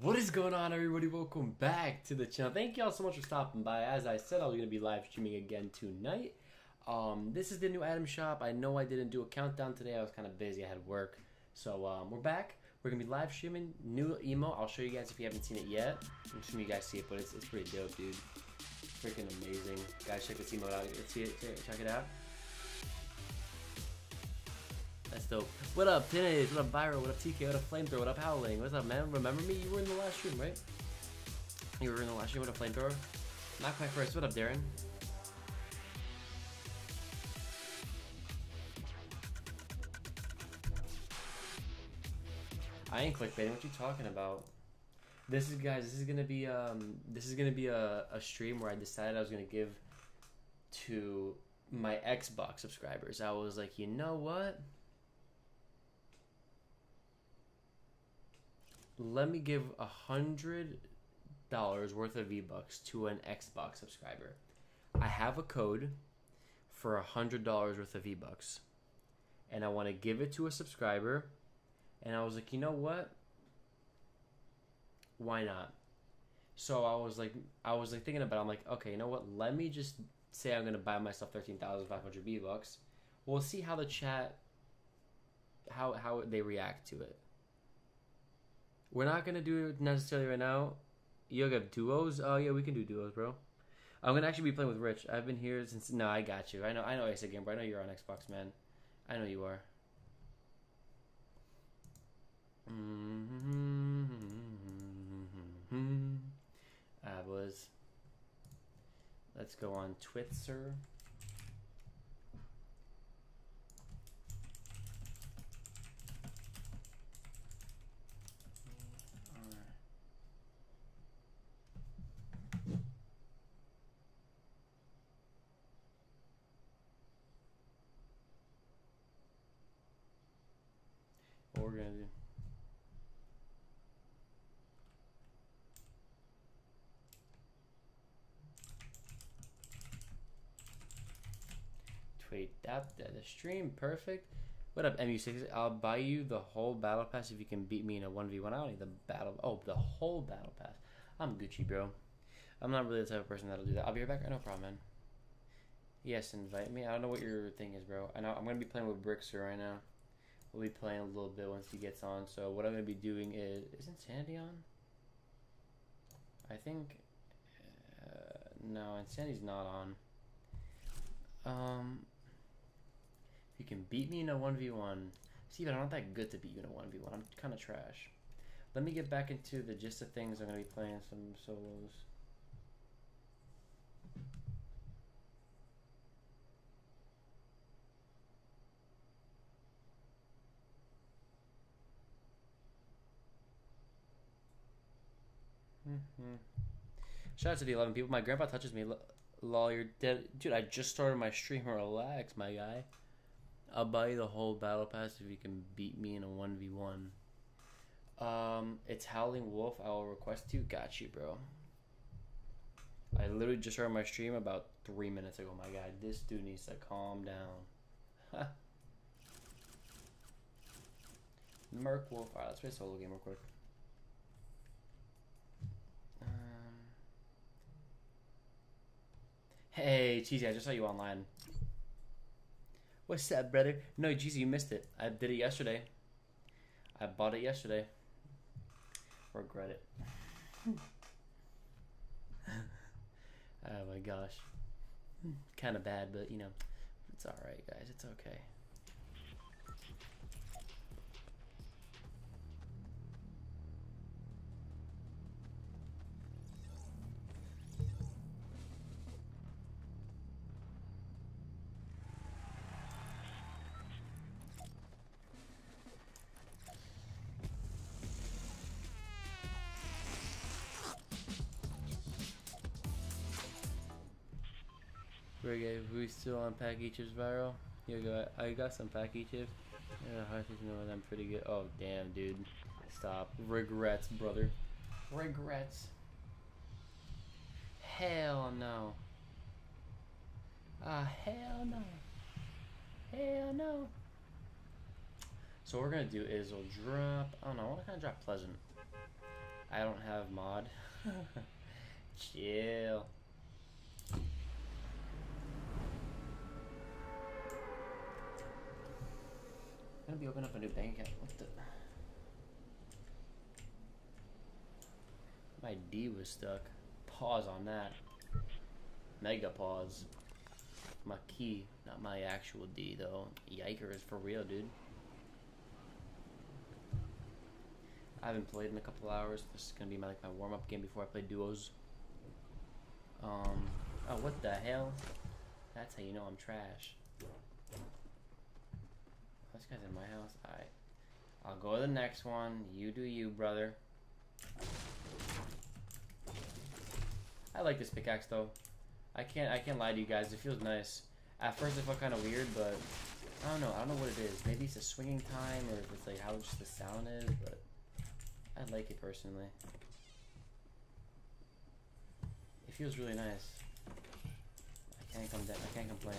What is going on, everybody? Welcome back to the channel. Thank y'all so much for stopping by. As I said, I was going to be live streaming again tonight. This is the new item shop. I know I didn't do a countdown today. I was kind of busy. I had work. So we're back. We're going to be live streaming new emo. I'll show you guys if you haven't seen it yet. I'm assuming you guys see it, but it's pretty dope, dude. Freaking amazing. Guys, check this emote out. Let's see it. Check it out. That's dope. What up, Tinnitus? What up, Viral? What up, TK? What up, Flamethrower? What up, Howling? What's up, man? Remember me? You were in the last stream, right? You were in the last stream. What up, Flamethrower? Not quite first. What up, Darren? I ain't clickbaiting. What you talking about? This is, guys, this is gonna be a stream where I decided I was gonna give to my Xbox subscribers. I was like, you know what? Let me give $100 worth of V-Bucks to an Xbox subscriber. I have a code for $100 worth of V-Bucks, and I want to give it to a subscriber. And I was like, you know what? Why not? So I was like thinking about it. I'm like, okay, you know what? Let me just say I'm gonna buy myself 13,500 V-Bucks. We'll see how the chat, how they react to it. We're not going to do it necessarily right now. Yogev, duos? Oh, yeah, we can do duos, bro. I'm going to actually be playing with Rich. I've been here since... No, I got you. I know I said game, bro. I know you're on Xbox, man. I know you are. I was... Let's go on Twitzer. We're gonna do. Tweet that the stream, perfect. What up, MU6? I'll buy you the whole battle pass if you can beat me in a 1v1. I don't need the battle. Oh, the whole battle pass. I'm Gucci, bro. I'm not really the type of person that'll do that. I'll be right back. No problem, man. Yes, invite me. I don't know what your thing is, bro. I know I'm gonna be playing with Brixer right now. We'll be playing a little bit once he gets on. So what I'm going to be doing is Insanity on? I think... no, Insanity's not on. If you can beat me in a 1v1. See, but I'm not that good to beat you in a 1v1. I'm kind of trash. Let me get back into the gist of things. I'm going to be playing some solos. Shout out to the 11 people. My grandpa touches me. Lol, you're dead. Dude, I just started my stream. Relax, my guy. I'll buy you the whole battle pass if you can beat me in a 1v1. It's Howling Wolf. I will request you. Got you, bro. I literally just started my stream about 3 minutes ago. My guy, this dude needs to calm down. Merc Wolf. Alright, let's play a solo game real quick. Hey, Cheesy, I just saw you online. What's up, brother? No, Cheesy, you missed it. I did it yesterday. I bought it yesterday. Regret it. Oh, my gosh. Kind of bad, but, you know, it's all right, guys. It's okay. We still on packy chips, Viral? Here we go. I got some packy chips. I know I'm pretty good. Oh damn, dude, stop. Regrets, brother. Regrets. Hell no. Ah, hell no. Hell no. So what we're gonna do is we'll drop. I don't know. I want to kind of drop Pleasant. I don't have mod. Chill. I'm gonna be opening up a new bank account. What the? My D was stuck. Pause on that. Mega pause. My key, not my actual D though. Yikers for real, dude. I haven't played in a couple hours. This is gonna be my my warm-up game before I play duos. Oh, what the hell? That's how you know I'm trash. This guy's in my house. Alright. I'll go to the next one. You do you, brother. I like this pickaxe though. I can't lie to you guys, it feels nice. At first it felt kinda weird, but I don't know what it is. Maybe it's a swinging time or if it's like how just the sound is, but I like it personally. It feels really nice. I can't complain.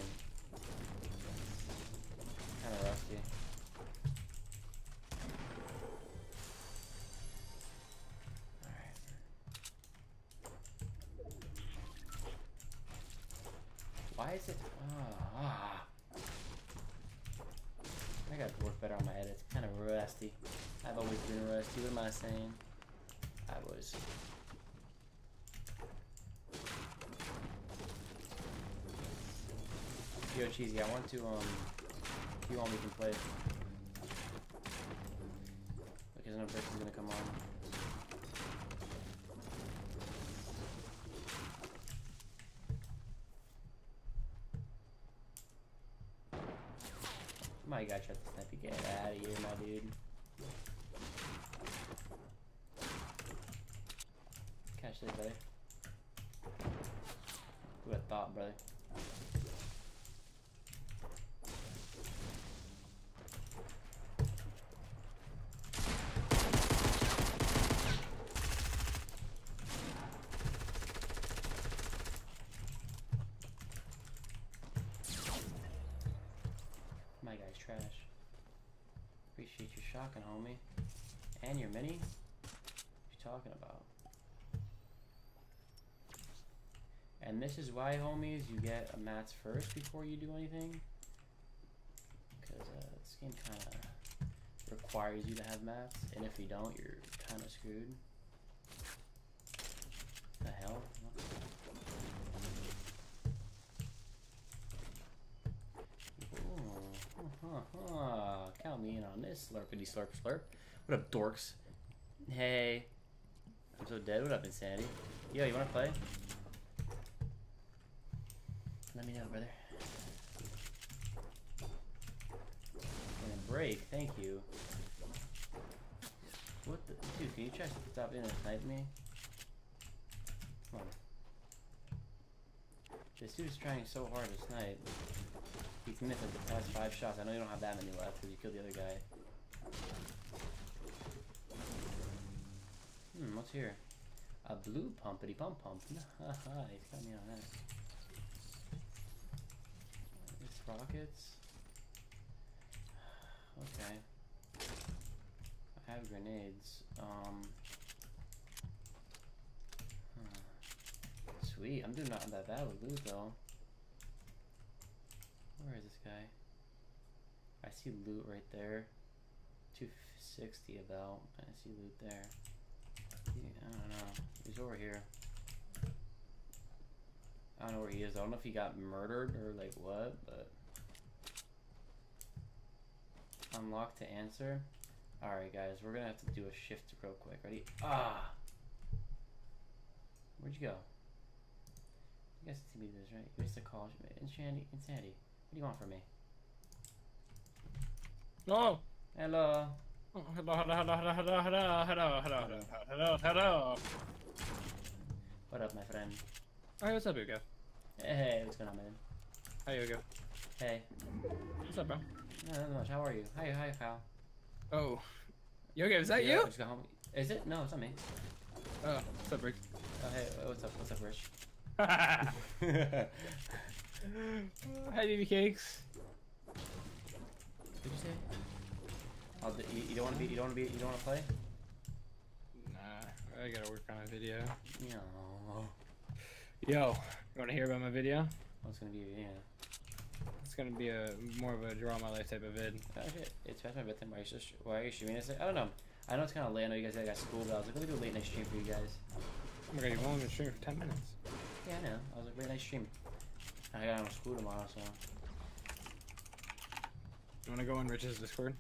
Kinda rusty. Why is it? I gotta work better on my edits. Kind of rusty. I've always been rusty. What am I saying? I was. Yo, Cheesy, I want to, if you want, we can play. Look, there's another person's gonna come on. I gotta try the snappy. Get out of here, my dude. Catch this, brother. Who would have thought, brother? Talking, homie, and your mini. What you talking about? And this is why, homies, you get a mats first before you do anything, because this game kind of requires you to have mats, and if you don't, you're kind of screwed. The hell. Count me in on this. Slurpity slurp slurp. What up, dorks? Hey. I'm so dead. What up, Insanity? Yo, you wanna play? Let me know, brother. And a break. Thank you. What the? Dude, can you try to stop in and snipe me? Come on. This dude's trying so hard to snipe. He's missed like the past 5 shots. I know you don't have that many left because you killed the other guy. Hmm, what's here? A blue pumpity pump pump. Haha, he's got me on that. It's rockets. Okay. I have grenades. Sweet, I'm doing not that bad with loot though. Where is this guy? I see loot right there. 260 about. I see loot there. I don't know. He's over here. I don't know where he is. I don't know if he got murdered or like what, but... Unlock to answer. Alright guys, we're gonna have to do a shift real quick. Ready? Ah! Where'd you go? You guys can see me this, right? You missed a call. Insanity. What do you want from me? No. Hello. Hello. What up, my friend? Hey, what's up, Yogev? Hey, what's going on, man? Hi, Yogev. Hey. What's up, bro? Not much. How are you? Hi, pal. Oh. Yogev, is that you? I just got home. Is it? No, it's not me. Oh, what's up, Rick? Oh, hey, what's up, Rich? Hi, baby cakes. Did you say? You don't want to play? Nah. I gotta work on a video. Aww. Yo, you wanna hear about my video? What's gonna be? Yeah. It's gonna be a more of a draw my life type of vid. Oh shit! It's past my bedtime. Why are you streaming? It's like, I don't know. I know it's kind of late. I know you guys got school, but I was like, let me do a late night stream for you guys. Oh my god, you've only been streaming for 10 minutes. Yeah, I know. I was like, late night stream. I got out of school tomorrow, so. You wanna go on Rich's Discord?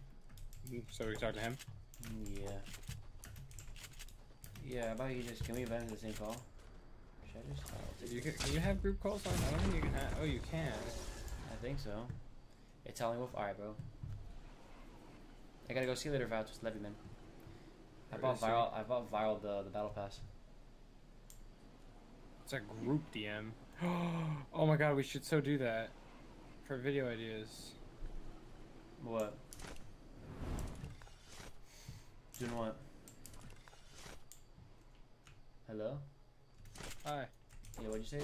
So we can talk to him? Yeah. Yeah, about you just can we invite the same call? Should I just can you have group calls on? I don't think you can have. Oh, you can. I think so. It's Howling Wolf. Alright, bro. I gotta go see you later, Val. Just love you, man. I bought viral the battle pass. It's a group DM. Oh my god, we should so do that for video ideas. What? Doing what? Hello? Hi. Yeah, what'd you say?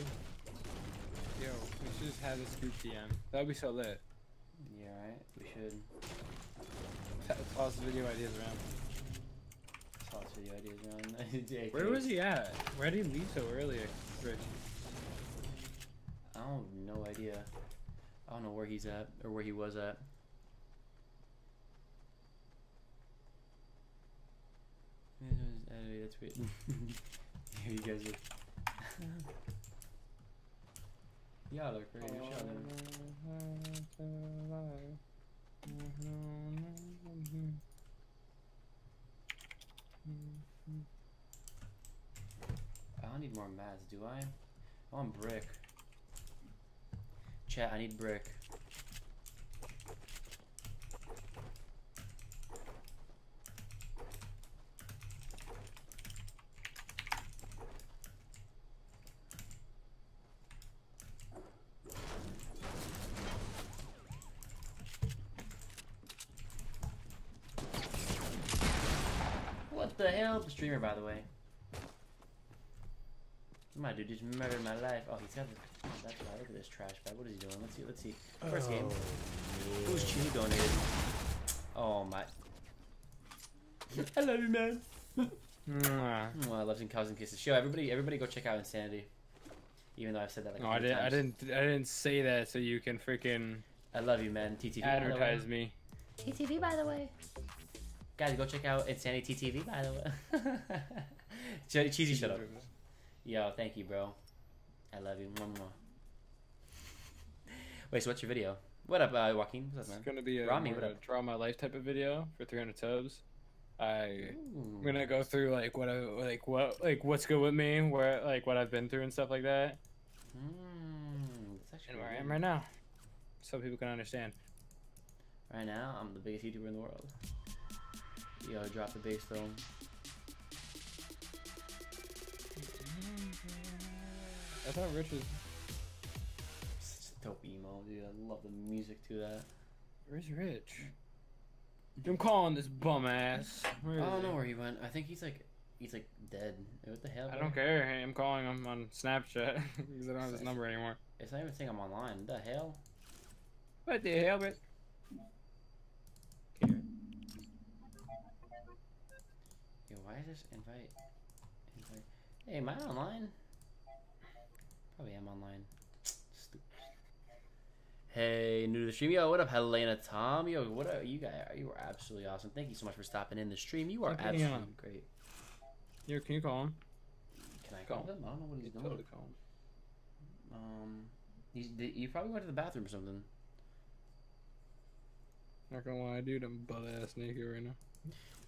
Yo, we should just have this group DM. That'd be so lit. Yeah, right? We should. Toss video ideas around. Toss video ideas around. Where was he at? Where did he leave so early, Rich? I don't know, no idea. I don't know where he's at, or where he was at. That's weird. Here you guys are. Y'all look great. I don't need more mats, do I? I want brick. Chat, I need brick. What the hell? The streamer, by the way. My dude just murdered my life. Oh, he's got the. Oh, that's why. Look at this trash bag. What is he doing? Let's see. Let's see. First game. Who's cheating donated? Oh my. I love you, man. Well, I love some cows and kisses. Yo, everybody, go check out Insanity. Even though I've said that like. No, I didn't say that. So you can freaking. I love you, man. TTV. Advertise me. TTV, by the way. Guys, go check out Insanity TV, by the way. Cheesy, shut up. Yo, thank you, bro. I love you. Mwah, mwah. Wait, so what's your video? What up, Joaquin? What's up, man? It's going to be a draw my life type of video for 300 subs. I'm going to go through like what's good with me, where like what I've been through and stuff like that. That's actually and where I am right now. So people can understand. Right now, I'm the biggest YouTuber in the world. Yo, drop the bass though. I thought Rich was such a dope emo, dude. I love the music to that. Where's Rich? I'm calling this bum ass. I don't know where he went. I think he's like dead. What the hell? I don't care. I'm calling him on Snapchat because I don't have his number anymore. It's not even saying I'm online. What the hell? What the hell, bitch? Yo, why is this invite? Hey, am I online? Probably am online. Stupid. Hey, new to the stream. Yo, what up, Helena Tom? Yo, what up, you guys? You are absolutely awesome. Thank you so much for stopping in the stream. You are absolutely great. Yo, can you call him? Can I call him? I don't know what he's doing. Totally call him. You probably went to the bathroom or something. Not gonna lie, dude, I'm butt-ass naked right now.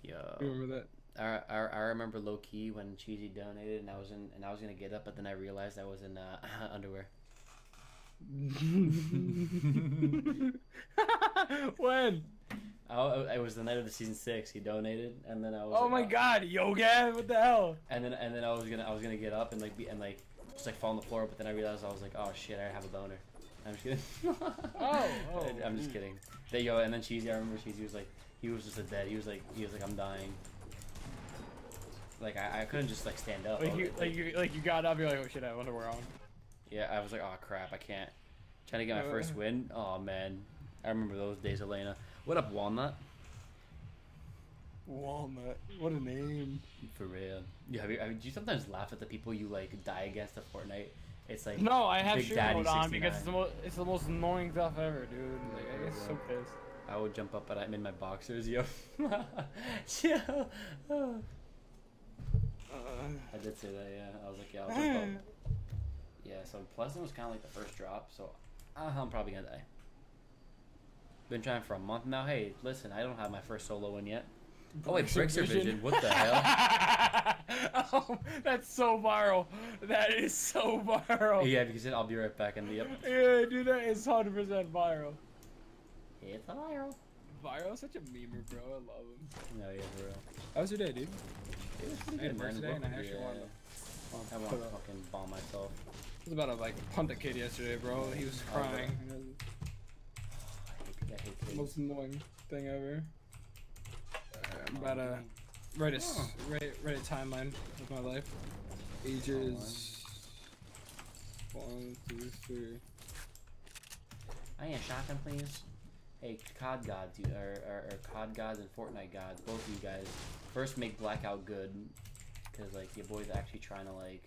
Yo. You remember that? I remember low key when Cheesy donated and I was gonna get up, but then I realized I was in underwear. When? It was the night of the season 6. He donated, and then I was. Oh my god, Yogev! What the hell? And then I was gonna get up and like be just fall on the floor, but then I realized I was like, oh shit, I have a boner. I'm just kidding. I'm just kidding. Yo, and then Cheesy, I remember Cheesy was like, he was just a dead. He was like, I'm dying. Like I couldn't just like stand up. Like you got up, you're like, oh shit, I wonder where I'm. Yeah, I was like, oh crap, I can't. Trying to get my first win. Oh man, I remember those days, Elena. What up, Walnut? Walnut, what a name. For real. Do you sometimes laugh at the people you like die against at Fortnite? It's like no, I have shit mode on because it's the most annoying stuff ever, dude. Like, I get so pissed. I would jump up, but I'm in my boxers, yo. Chill. I did say that, yeah. I was like, yeah, I'll jump up. Yeah, so Pleasant was kind of like the first drop, so I'm probably gonna die. Been trying for a month now. Hey, listen, I don't have my first solo win yet. Oh wait, Bricks or Vision? What the hell? Oh, that's so viral. That is so viral. Yeah, because I'll be right back in the up. Yeah, dude, that is 100% viral. It's a viral. Viral, such a memer, bro. I love him. No, yeah, for real. How was your day, dude? It was pretty good, man. Today, and I actually wanted to fucking bomb myself. I was about to like punt a kid yesterday, bro. He was crying. I hate most annoying thing ever. I'm about to write a timeline of my life. Ages 1 through 3. I need a shotgun, please. Hey, COD gods, or COD gods and Fortnite gods, both of you guys. First, make Blackout good, because like your boy's actually trying to like.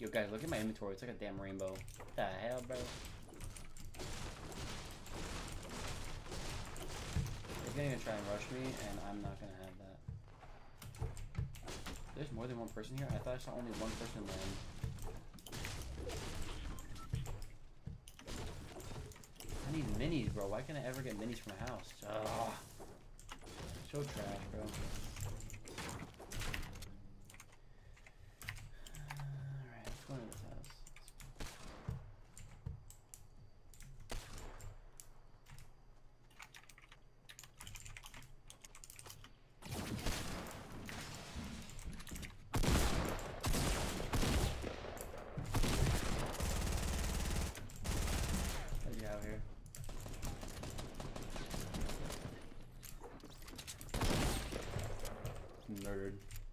Yo, guys, look at my inventory. It's like a damn rainbow. What the hell, bro? They're gonna try and rush me, and I'm not gonna have that. There's more than one person here. I thought I saw only one person land. I need minis, bro. Why can't I ever get minis from my house? Ugh. So trash, bro. Alright, let's go into this house.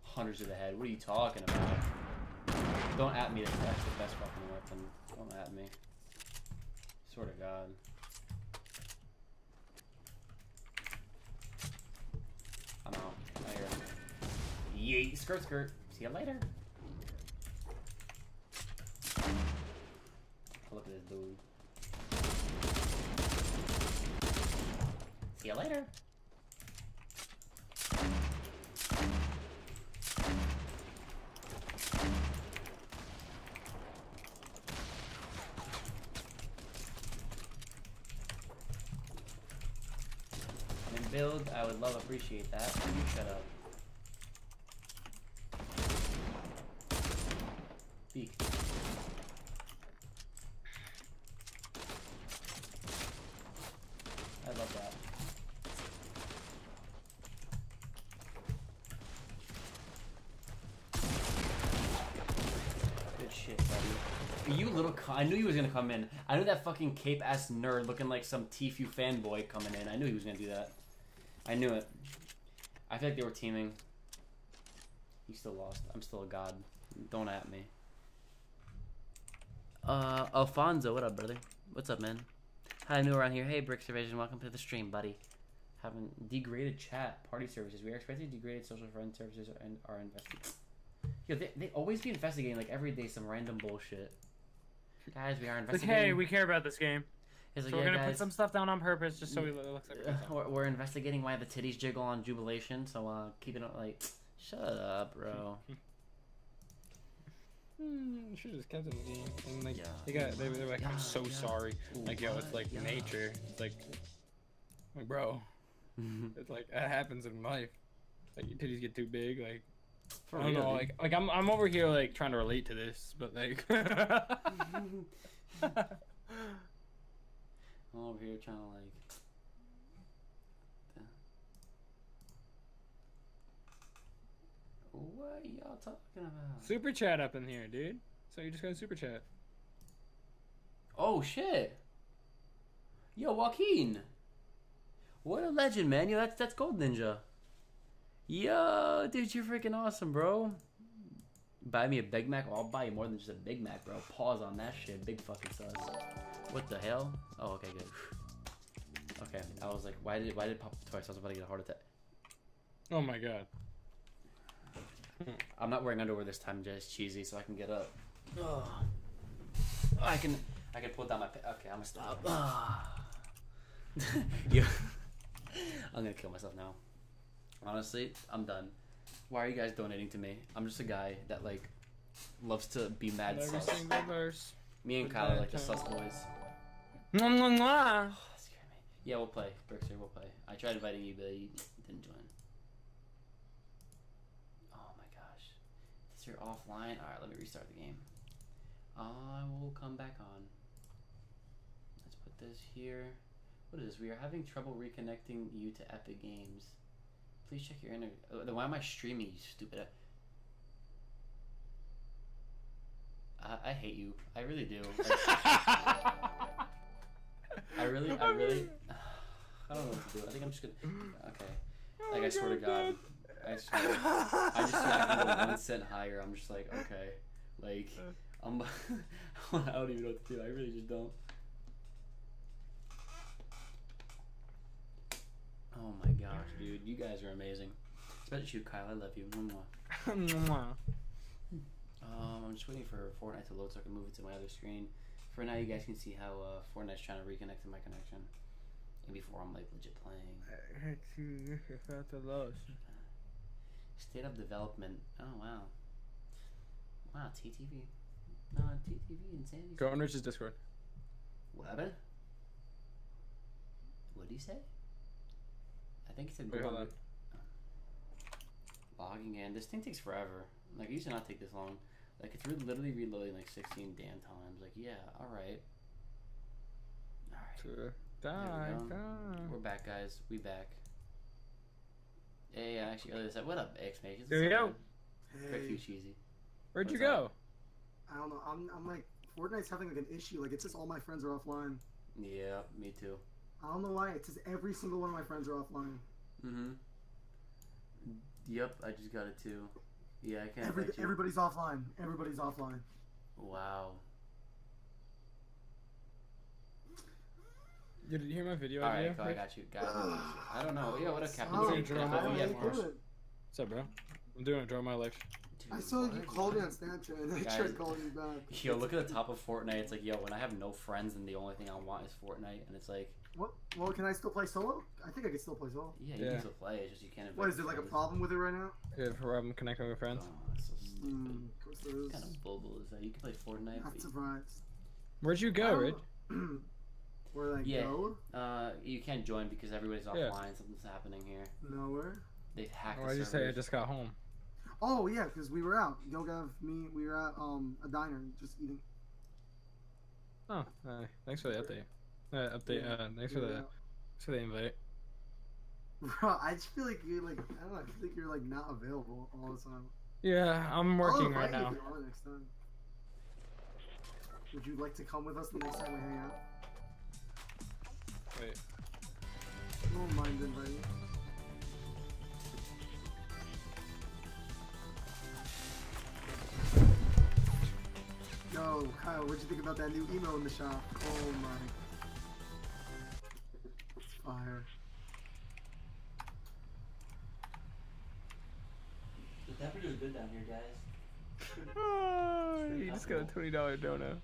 Hundreds to the head. What are you talking about? Don't at me. That's the best fucking weapon. Don't at me. Swear to God. I'm out. Later. Yeet. Skirt, skirt. See you later. Look at this dude. See you later. Build, I would love appreciate that. You shut up. Peek. I love that. Good shit, buddy. You little I knew he was gonna come in. I knew that fucking cape-ass nerd looking like some TFU fanboy coming in. I knew he was gonna do that. I knew it. I feel like they were teaming. He still lost. I'm still a god. Don't at me. Alfonso, what up, brother? What's up, man? Hi, new around here. Hey, Bricks Division, welcome to the stream, buddy. Haven't degraded chat, party services. We are expecting degraded social friend services and are investigating. Yo, they always be investigating, like, every day some random bullshit. Guys, we are investigating. Like, hey, we care about this game. Like, so yeah, we're going to put some stuff down on purpose just so it looks like we're investigating why the titties jiggle on Jubilation, so keep it up, like, shut up, bro. Should have just kept it in the game. And, like, yeah. they were like, I'm so sorry. Ooh, like, yo, it's like nature. It's like, bro, it's like, that happens in life. Like, your titties get too big, like. For real, I don't know, dude. Like I'm over here, like, trying to relate to this, but, like. I'm over here trying to like. What y'all talking about? Super chat up in here, dude. So you just got a super chat. Oh shit! Yo, Joaquin. What a legend, man. Yo, that's Gold Ninja. Yo, dude, you're freaking awesome, bro. Buy me a Big Mac. Well, I'll buy you more than just a Big Mac, bro. Pause on that shit. Big fucking sus. What the hell? Oh, okay, good. Okay, I was like, why did it pop up twice? I was about to get a heart attack. Oh my god. I'm not wearing underwear this time, just cheesy, so I can get up. Oh. I can pull down my. Okay, I'm gonna stop. Yeah. I'm gonna kill myself now. Honestly, I'm done. Why are you guys donating to me? I'm just a guy that like loves to be mad. Every single verse. Me and Kyle are like the sus boys. Oh, that scared me. Yeah, we'll play. Berkshire, we'll play. I tried inviting you, but you didn't join. Oh my gosh. Since you're offline, alright, let me restart the game. I will come back on. Let's put this here. What is this? We are having trouble reconnecting you to Epic Games. Please check your internet. Oh, then why am I streaming, you stupid? I hate you. I really do. I really. I don't know what to do. I think I'm just gonna. Okay. Like I swear to God. I just got go 1 cent higher. I'm just like, okay. Like, I'm. I don't even know what to do. I really just don't. Oh my gosh, dude. You guys are amazing. Especially you, Kyle. I love you. Mwah. I'm just waiting for Fortnite to load so I can move it to my other screen. For now, you guys can see how Fortnite's trying to reconnect to my connection. And before I'm like legit playing. State of development. Oh wow. Wow, TTV. No, TTV insanity. Go on Rich's Discord. What happened? What do you say? I think it's in. Wait, hold on. Logging in. This thing takes forever. Like, it used to not take this long. Like, it's literally reloading like 16 damn times. Like, yeah, alright. Alright. We're back, guys. We back. Yeah, actually, earlier this. What up, X Nations? There you go. Hey. You cheesy. Where'd you go? I don't know. I'm like, Fortnite's having like an issue. Like, it says all my friends are offline. Yeah, me too. I don't know why. It says every single one of my friends are offline. Mm-hmm. Yep, I just got it too. Yeah, I can't. Everybody's offline. Everybody's offline. Wow. Did you hear my video? All right, I got you. Guys, I don't know. Yeah, what up, Captain? What's up, bro? I'm doing a draw my life. Dude, I saw you called me on Snapchat and I tried calling you back. Yo, look at the top of Fortnite. It's like, yo, when I have no friends and the only thing I want is Fortnite, and it's like. What? Well, can I still play solo? I think I can still play solo. Yeah, you can still play. It's just you can't. What is there like a problem with it right now? Yeah, problem connecting with friends. Oh, that's so stupid. What kind of bubble is that? You can play Fortnite. Not surprised. Where'd you go, Rid? Where'd I go? You can't join because everybody's offline. Yeah. Something's happening here. Nowhere. They've hacked. Why'd you say I just got home? Oh yeah, because we were out. Yogev, me, we were at a diner just eating. Oh, thanks for the update. Thanks for the invite. Bro, I just feel like you're like I don't know, I feel like you're like not available all the time. Yeah, I'm working right now. Next time. Would you like to come with us the next time we hang out? Wait. I don't mind inviting. Yo, Kyle, what'd you think about that new emo in the shop? Oh my. Fire. The temperature's good down here, guys. Oh, you just got a $20 donut.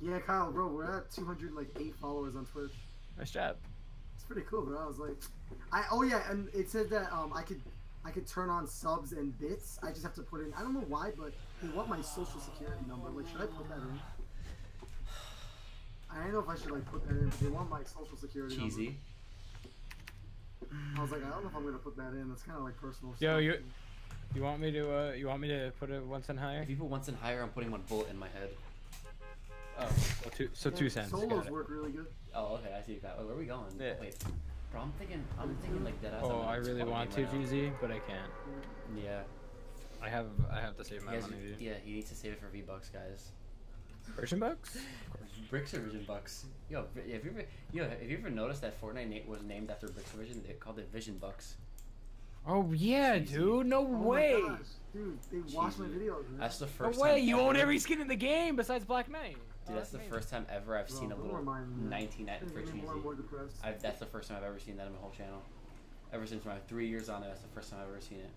Yeah, Kyle, bro, we're at 208 followers on Twitch. Nice job. It's pretty cool, bro. I was like, oh yeah, and it said that I could turn on subs and bits. I just have to put in. I don't know why, but they want my social security number. Like, should I put that in? I don't know if I should like put that in. But they want my social security number. Cheesy. I was like, I don't know if I'm gonna put that in. That's kind of like personal. Yo, you want me to put it 1 cent higher? If you put 1 cent higher, I'm putting one bullet in my head. Oh, well, so 2 cents. Solos work really good. Oh, okay, I see that. Where are we going? Yeah. Wait, bro, I'm thinking like that. Oh, I really want to, GZ, but I can't. Yeah. I have to save my money. Yeah, he needs to save it for V-Bucks, guys. Virgin Bucks? Bricks or Vision Bucks? Yo, have you ever noticed that Fortnite was named after Bricks or Vision? They called it Vision Bucks. Oh yeah, dude! No way! My gosh, dude, they watched my videos. That's the first. No way! You own every skin in the game besides Black Knight. Dude, that's the first time ever I've seen a little 1990 for cheesy. That's the first time I've ever seen that in my whole channel. Ever since my 3 years on it, that's the first time I've ever seen it.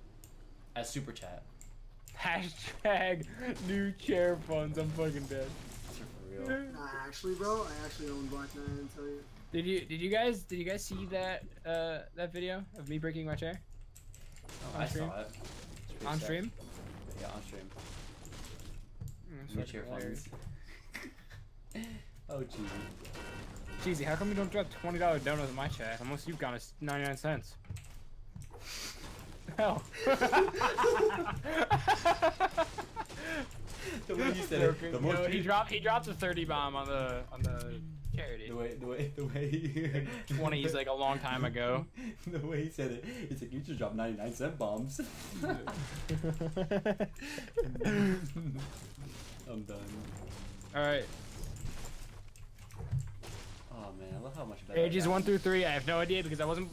As super chat. Hashtag new chair funds. I'm fucking dead. For real. Nah, actually, bro, I actually own Black Knight. I tell you. Did you guys see that that video of me breaking my chair? Oh, I saw it. On stream? Yeah, on stream. New chair funds. Oh, Jeezy. Jeezy, how come you don't drop $20 donuts in my chat? Unless you've got us 99 cents. Hell. The way you said it. The most he dropped a 30 bomb on the charity. The way 20 is like a long time ago. The way he said it, it's like you just dropped 99 cent bombs. I'm done. All right. Oh man, I love how much better. Ages 1 through 3, I have no idea because I wasn't.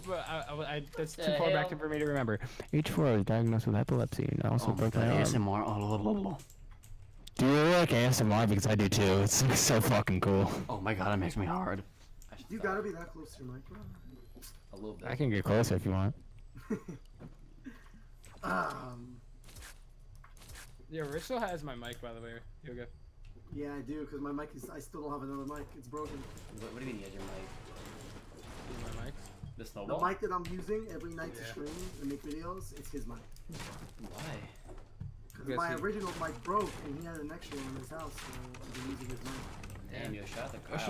That's too far back for me to remember. Age 4, I was diagnosed with epilepsy, and I also broke my arm. ASMR, oh, do you like ASMR? Because I do too. It's so fucking cool. Oh my god, it makes me hard. You gotta be that close to your microphone. A little bit. I can get closer if you want. Yeah, Rich still has my mic, by the way. Yoga. Yeah, I do, because my mic is. I still don't have another mic. It's broken. What do you mean you have your mic? My mic? The snowball? The mic that I'm using every night to stream and make videos, it's his mic. Why? Because my original mic broke and he had an extra one in his house, so I've been using his mic. Damn, you shot the crowd. I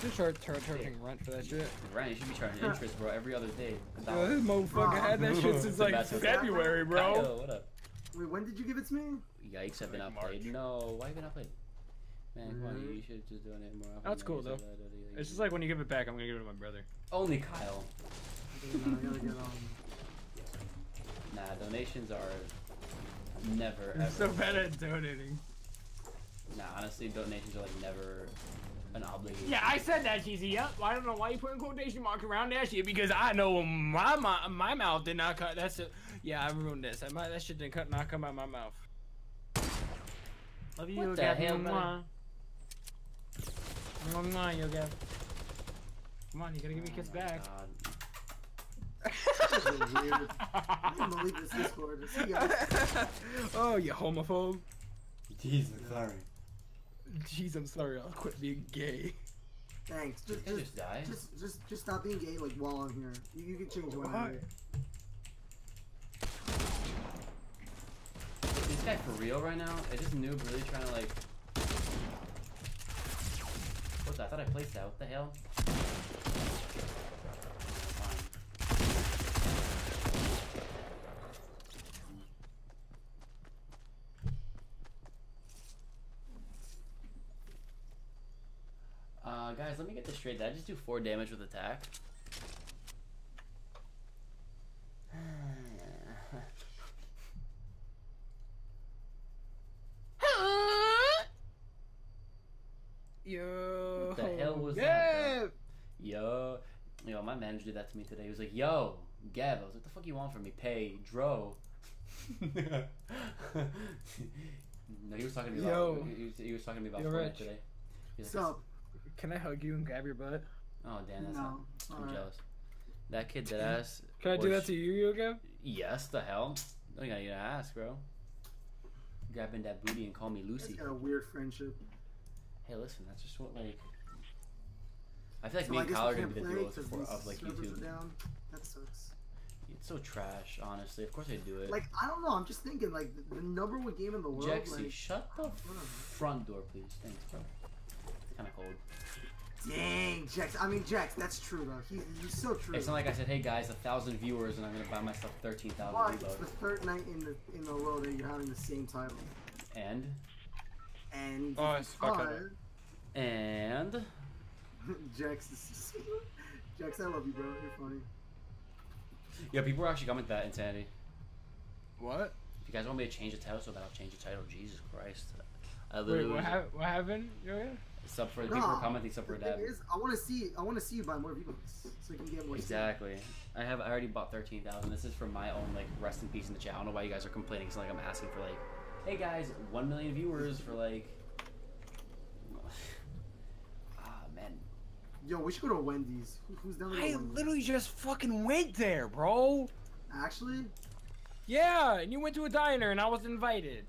should start charging rent for that shit. Rent, you should be charging interest, bro, every other day. Yo, this motherfucker had that shit since like February, bro. Yo, what up? Wait, when did you give it to me? Yikes, I've been outplayed. No, why have you been outplayed? Man, come on, you should just donate more often. That's cool, though. It's just like when you give it back, I'm gonna give it to my brother. Only Kyle. Nah, donations are never, ever. I'm so bad at donating. Nah, honestly, donations are like never an obligation. Yeah, I said that, Cheesy. Yep. Well, I don't know why you put in quotation marks around that shit because I know my mouth did not cut. That's it. Yeah, I ruined this. That shit didn't come out of my mouth. Love you, what the hell, man? I'm online, Yogev. Come on, you gotta give me a kiss back. This is weird. I can't believe this Discord. Oh, you homophobe. Jeez, I'm sorry. Jeez, I'm sorry. I'll quit being gay. Thanks. Just stop being gay, like while I'm here. You can change one another. Is this guy for real right now? Is this noob really trying to like? What the? I thought I placed that. What the hell? Guys, let me get this straight. Did I just do 4 damage with attack? Yo. What the hell was that? Bro? Yo, my manager did that to me today. He was like, "Yo, Gav," I was like, "What the fuck you want from me? Pay, dro." No, he was talking to me about. He was talking to me about Fortnite today. He was like, "Sup? Can I hug you and grab your butt?" Oh damn, that's not. I'm jealous. That kid that ass. Can I do that to you, Yogev? Yes, the hell. Don't gotta ask, bro. Grabbing that booty and call me Lucy. That's got a weird friendship. Hey, listen, that's just what, like, I feel like me and Kyle are gonna be the duos of like YouTube. That sucks. It's so trash, honestly. Of course I do it. Like, I don't know. I'm just thinking, like, the #1 game in the world. Jaxie, like, shut the front door, please. Thanks, bro. It's kind of cold. Dang, Jax. I mean, Jax, that's true, though. He's so true. It's not like I said, hey, guys, 1,000 viewers, and I'm going to buy myself 13,000 reloads. It's the third night in the row that you're having the same title. And oh, it's hard. And Jax is Jax, I love you, bro. You're funny. Yeah, people are actually coming to that insanity. What? If you guys want me to change the title so bad, I'll change the title. Jesus Christ. I literally... Wait, what happened? Sub for people are commenting, sub for that. I want to see you buy more V-Bucks so you can get more. Exactly. I already bought 13,000. This is for my own, like, rest in peace in the chat. I don't know why you guys are complaining. It's not like I'm asking for, like, hey guys, 1 million viewers for, like. Man. Yo, we should go to Wendy's. Who's down there? I literally just fucking went there, bro. Actually, Yeah, and you went to a diner and I was invited.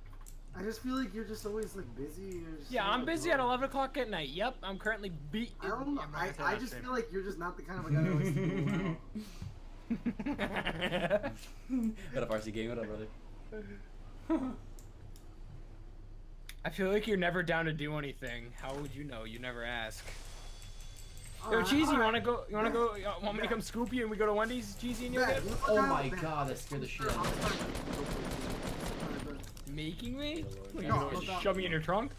I just feel like you're just always like busy. Yeah, I'm busy at 11 o'clock at night. Yep, I'm currently beat. I don't know. I just feel like you're just not the kind of a guy who always do What up, RC Game? What up, brother? I feel like you're never down to do anything. How would you know? You never ask. Yo, Cheesy, you wanna go? You wanna go? Want me to come scoop you and we go to Wendy's, Cheesy, and you get? Oh my god, that scared the shit out of me. Making me? What, no, you about, shove me in your trunk?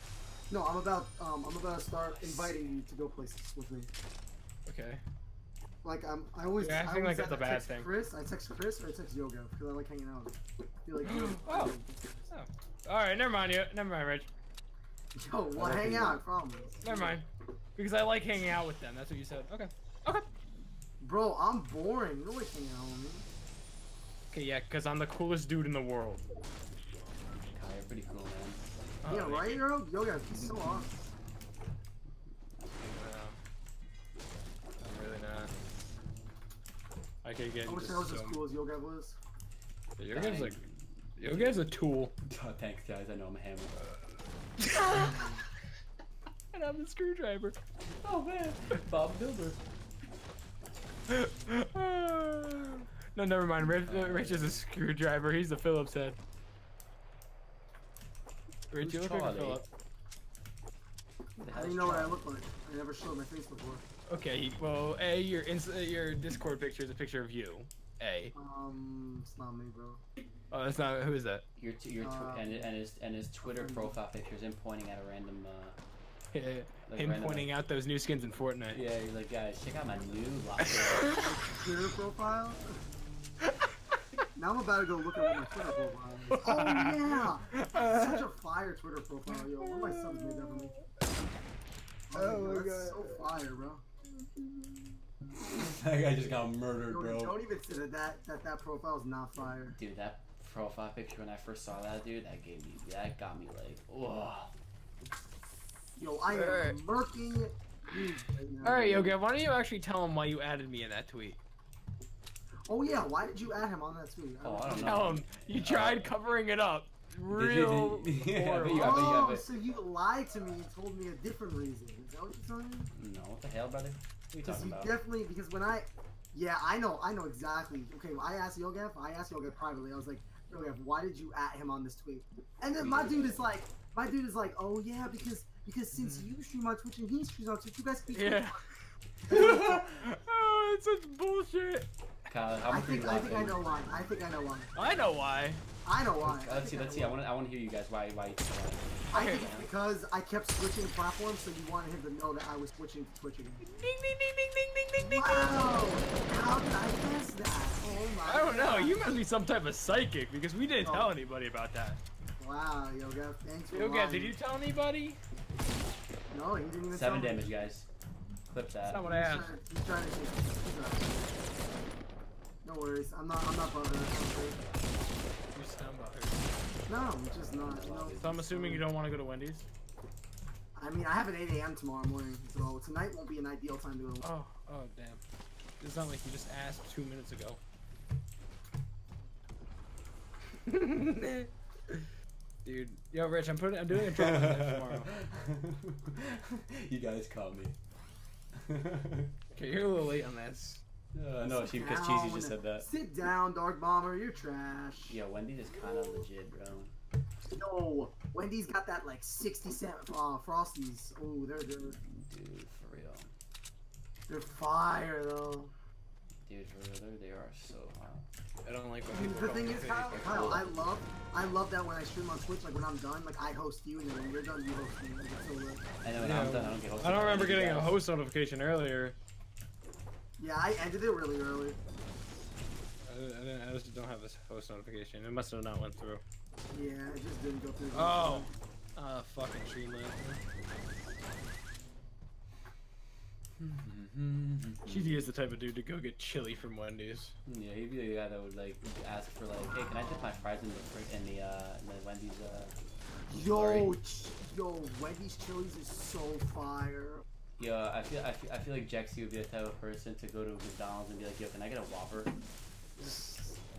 No, I'm about to start inviting you to go places with me. Okay. Like I always. You're acting like that's a bad thing. I text Chris or I text Yogev because I like hanging out with him. I feel like. Oh. Oh. All right, never mind. Never mind, Reg. Yo, well, hang out, promise. Never mind. Because I like hanging out with them, that's what you said. Okay. Okay. Bro, I'm boring. You don't like hanging out with me. Okay, yeah, because I'm the coolest dude in the world. God, you're pretty cool, man. Oh, yeah, right, bro? Yo, guys, he's so awesome. I'm really not. I could get. I wish I was as cool as Yo guy was. Yeah, Yo guy's like. Yo guy's a tool. Oh, thanks, guys. I know I'm a hammer. And I'm the screwdriver. Oh man, Bob Builder. No, never mind. Rich is a screwdriver. He's a Phillips head. Rich, you look like a Phillips. I didn't know what I look like. I never showed my face before. Okay, well, A, your Discord picture is a picture of you. A. It's not me, bro. Oh, that's not. Who is that? His Twitter profile picture is him pointing at a random. Yeah, like him pointing out those new skins in Fortnite. Yeah, he's like, guys, check out my new Twitter profile. Now I'm about to go look at my Twitter profile. Is. Oh yeah, such a fire Twitter profile, yo. One of my sons made that for me. Oh my god, so fire, bro. That guy just got murdered, bro. Don't even say that that profile is not fire. Dude, that profile picture when I first saw that, dude, that got me like, whoa. Yo, I am murking you right now. Alright, Yoga, why don't you actually tell him why you added me in that tweet? Oh yeah, why did you add him on that tweet? Oh, I don't know. Tell him. You tried covering it up. Real horrible. Oh, so you lied to me and told me a different reason. Is that what you're telling me? No, what the hell, brother? Because you definitely, because when I, yeah, I know exactly. Okay, well, I asked Yogev privately. I was like, Yogev, why did you at him on this tweet? And then my dude is like, oh yeah, because since you stream on Twitch and he streams on Twitch, you guys speak. Yeah. Oh, it's such bullshit. Kyle, I think I know why. I know why. I know why. Let's see. I want to hear you guys why you think why. I think it's because I kept switching platforms, so you wanted him to know that I was switching to Twitch again. Ding, ding, ding, ding, ding, ding, ding, ding. Wow! How did I guess that? Oh my god. I don't know. You must be some type of psychic, because we didn't tell anybody about that. Wow, Yoga. Thanks for Yoga, did you tell anybody? No, he didn't even tell me. 7 damage, guys. Clip that. That's not what I asked. He's trying to shoot. No worries. I'm not bothered. You're stunned by her. No, I'm just not. No. So I'm assuming you don't want to go to Wendy's? I mean, I have an 8 a.m. tomorrow morning, so tonight won't be an ideal time to go. Oh, damn. It's not like you just asked 2 minutes ago. Dude. Yo, Rich, I'm doing a drop tomorrow. You guys caught me. Okay, you're a little late on this. No, because Cheesy just said that. Sit down, Dark Bomber, you're trash. Yeah, Wendy's is kind of legit, bro. No, Wendy's got that like 60-cent Frosties. Oh, they're good. Dude, for real. They're fire, though. Dude, for real, they are so hot. I don't like when people. The thing is, Kyle, I love that when I stream on Twitch, like when I'm done, like I host you, and then when you're done, you host me. Like, it's so lit. I know, when I'm done, I don't get hosted. I don't remember getting a host notification earlier. Yeah, I ended it really early. I just don't have this host notification. It must have not went through. Yeah, it just didn't go through. Oh! Fucking tree lamp. Cheesy is the type of dude to go get chili from Wendy's. Yeah, he'd be the guy that would like ask for like, hey, can I dip my fries in the Wendy's Yo, Wendy's chilies is so fire. Yeah, I feel like Jexy would be the type of person to go to McDonald's and be like, yo, can I get a Whopper?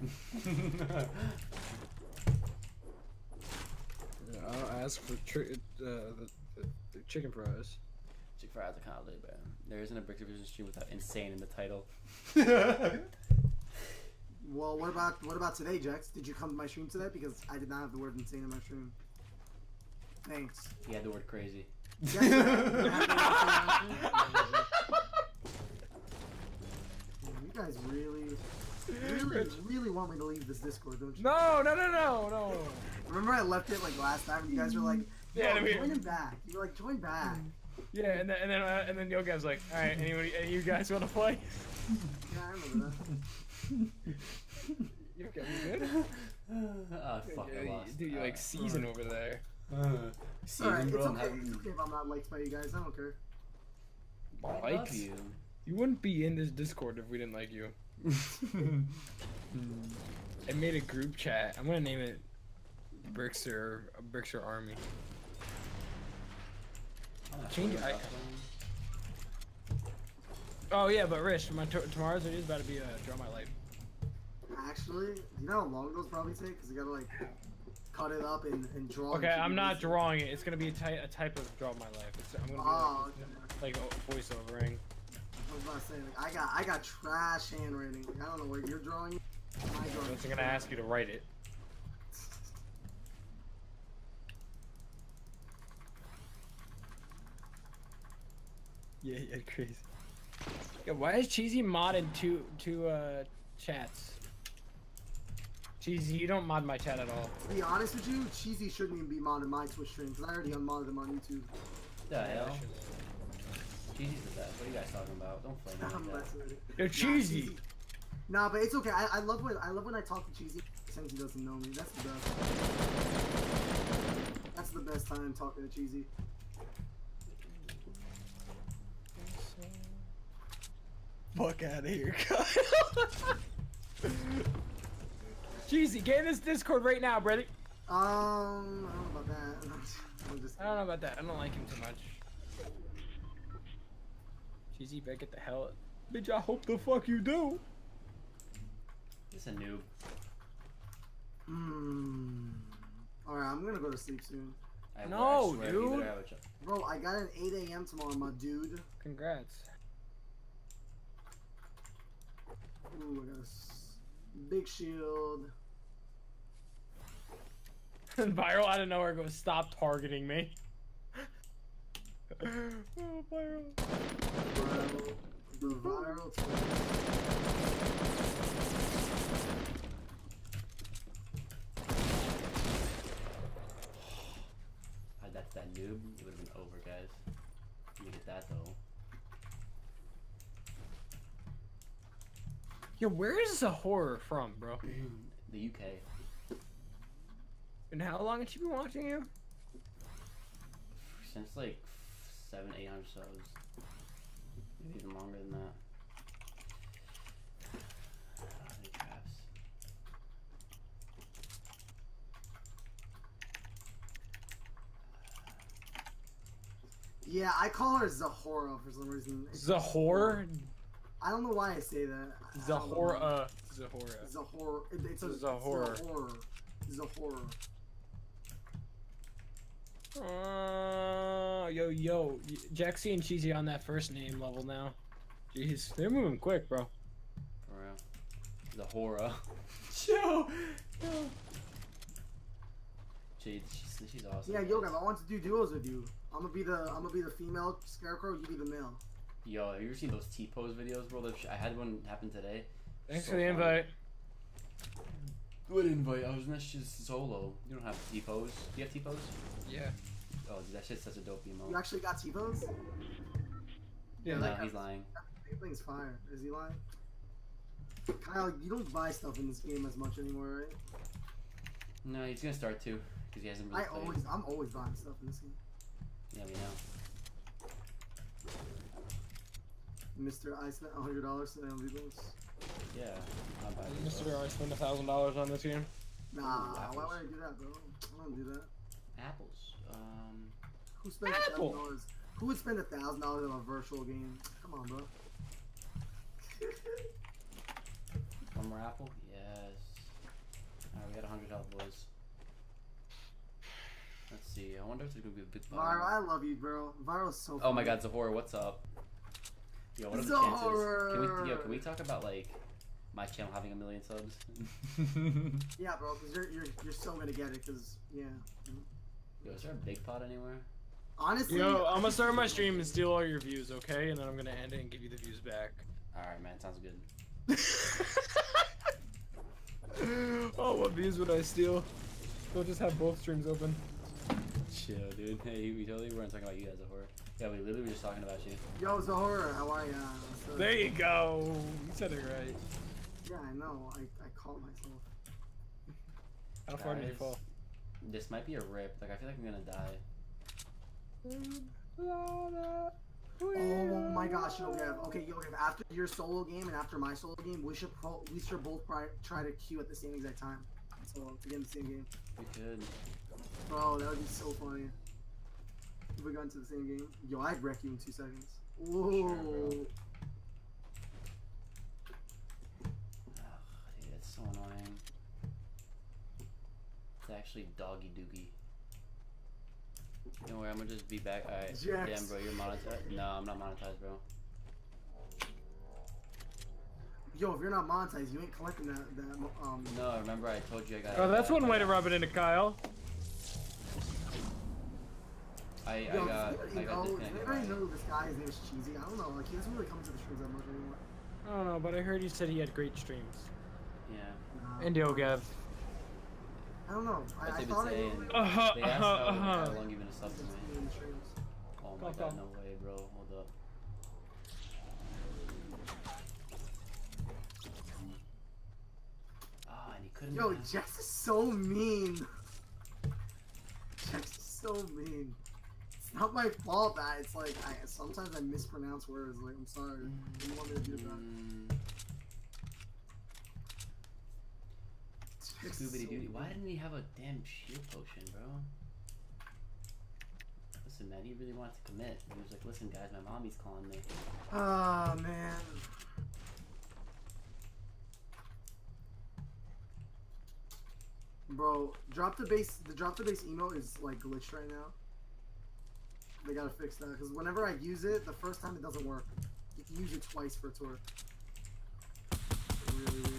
Yeah, I'll ask for the chicken fries. Chicken fries are kind of lit, bro. There isn't a Bricks Division stream without insane in the title. Well, what about today, Jax? Did you come to my stream today? Because I did not have the word insane in my stream. Thanks. He had the word crazy. You guys really want me to leave this Discord, don't you? No. Remember I left it like last time and you guys were like, yeah, join him back. You were like, join back. Yeah, and then Yogev's like, all right, anybody, you guys want to play? Yeah, I remember that. Yogev, you good? Oh, fuck, I lost. Dude, you like season over there. Alright, it's okay if I'm not liked by you guys, I don't care. I like you. You wouldn't be in this Discord if we didn't like you. I made a group chat. I'm gonna name it Brixer Army. Change your icon. Oh yeah, but Rich, tomorrow's video is about to be a Draw My Life. Actually, you know how long those probably take? Cause you gotta like cut it up and draw. Okay, I'm not drawing it. It's gonna be a type of Draw My Life. It's, I'm gonna like voiceovering. I was about to say, like, I got trash handwriting. Like, I don't know where you're drawing it. I'm gonna ask you to write it. Yeah, crazy. Yeah, why is Cheesy modded two chats? Cheesy, you don't mod my chat at all. To be honest with you, Cheesy shouldn't even be modded my Twitch stream because I already unmodded him on YouTube. The hell? Cheesy's the best. What are you guys talking about? Don't play me like that. You're Cheesy. Nah, but it's okay. I love when I talk to Cheesy since he doesn't know me. That's the best. That's the best time talking to Cheesy. Fuck out of here, Kyle. Cheesy, get in this Discord right now, brother. I don't know about that. I don't know about that. I don't like him too much. Cheesy, better get the hell out. Bitch, I hope the fuck you do. It's a noob. Alright, I'm gonna go to sleep soon. No, dude. Bro, I got an 8 a.m. tomorrow, my dude. Congrats. Ooh, I got a big shield. Viral out of nowhere goes, stop targeting me. Oh, viral. The viral twist. Had that to that noob, it would have been over, guys. You get that though. Yo, where is the horror from, bro? The UK. And how long have you been watching him? Since like 700-800 subs. Maybe even longer than that. Any traps? Yeah, I call her Zahora for some reason. Zahor? I don't know why I say that. Zahora. Zahora. It's a Zahora. Zahora. Yo, Jaxie and Cheesy on that first name level now. Jeez, they're moving quick, bro. For real. The horror. Yo. She's awesome. Yeah, Yoga, I want to do duos with you. I'm gonna be the female scarecrow. You be the male. Yo, have you ever seen those T-pose videos, bro? I had one happen today. Thanks for the invite. Good invite. I was in that shit solo. You don't have T-pose. Do you have T-pose? Yeah. Oh, dude, that shit's such a dope emote. You actually got T-pose? Yeah, no, he's lying. That thing's fire. Is he lying? Kyle, you don't buy stuff in this game as much anymore, right? No, he's gonna start to, because he hasn't really played. I'm always buying stuff in this game. Yeah, we know. Mr. I spent $100 today on V-Bucks. Yeah. Mr. I spent $1,000 on this game. Nah, why would I do that, bro? I don't do that. Apples. Who spends $1,000? Who would spend $1,000 on a virtual game? Come on, bro. One more apple? Yes. got 100 health, boys. Let's see. I wonder if there's gonna be a big bomb. Viral, I love you, bro. Viral's so funny. Oh my God, Zahora, what's up? Yo, what are the chances? Can we talk about like my channel having 1 million subs? Yeah, bro, because you're still gonna get it, cause yeah. Yo, is there a big pot anywhere? Honestly, yo, I'm gonna start my stream and steal all your views, okay? And then I'm gonna end it and give you the views back. All right, man, sounds good. Oh, what views would I steal? They'll just have both streams open. Chill, dude. Hey, we totally weren't talking about you guys, Zahora. Yeah, we literally were just talking about you. Yo, Zahora, how are ya? There you go. You said it right. Yeah, I know. I called myself. How far did you fall? This might be a rip. Like, I feel like I'm gonna die. Oh my gosh, Yogev. Okay, Yogev, after your solo game and after my solo game, we should both try to queue at the same exact time. So, to get in the same game. We could. Bro, that would be so funny. If we got into the same game. Yo, I'd wreck you in 2 seconds. Whoa. Sure, dude, that's so annoying. It's actually doggy doogie. Don't worry, I'm gonna just be back. Alright. Damn, bro, you're monetized. No, I'm not monetized, bro. Yo, if you're not monetized, you ain't collecting that. No, remember I told you I got. Oh, that's one way to rub it into Kyle. I got this guy. I know this guy, his name is Cheesy. I don't know, like, he doesn't really come to the streams that much anymore. I don't know, but I heard you said he had great streams. Yeah. And Yogev. I don't know. I thought I knew. How long you've been a sub to me. Oh my God, no way, bro. Hold up. Ah, and he couldn't. Yo, Jax is so mean. Jax is so mean. It's not my fault that it's like sometimes I mispronounce words. Like, I'm sorry. What do you want me to do about it? Scoobity Doody. Why didn't he have a damn shield potion, bro? Listen, man, he really wanted to commit. He was like, listen, guys, my mommy's calling me. Oh, man. Bro, drop the base emote is like glitched right now. They gotta fix that, because whenever I use it, the first time it doesn't work. You can use it twice for a tour. Really weird.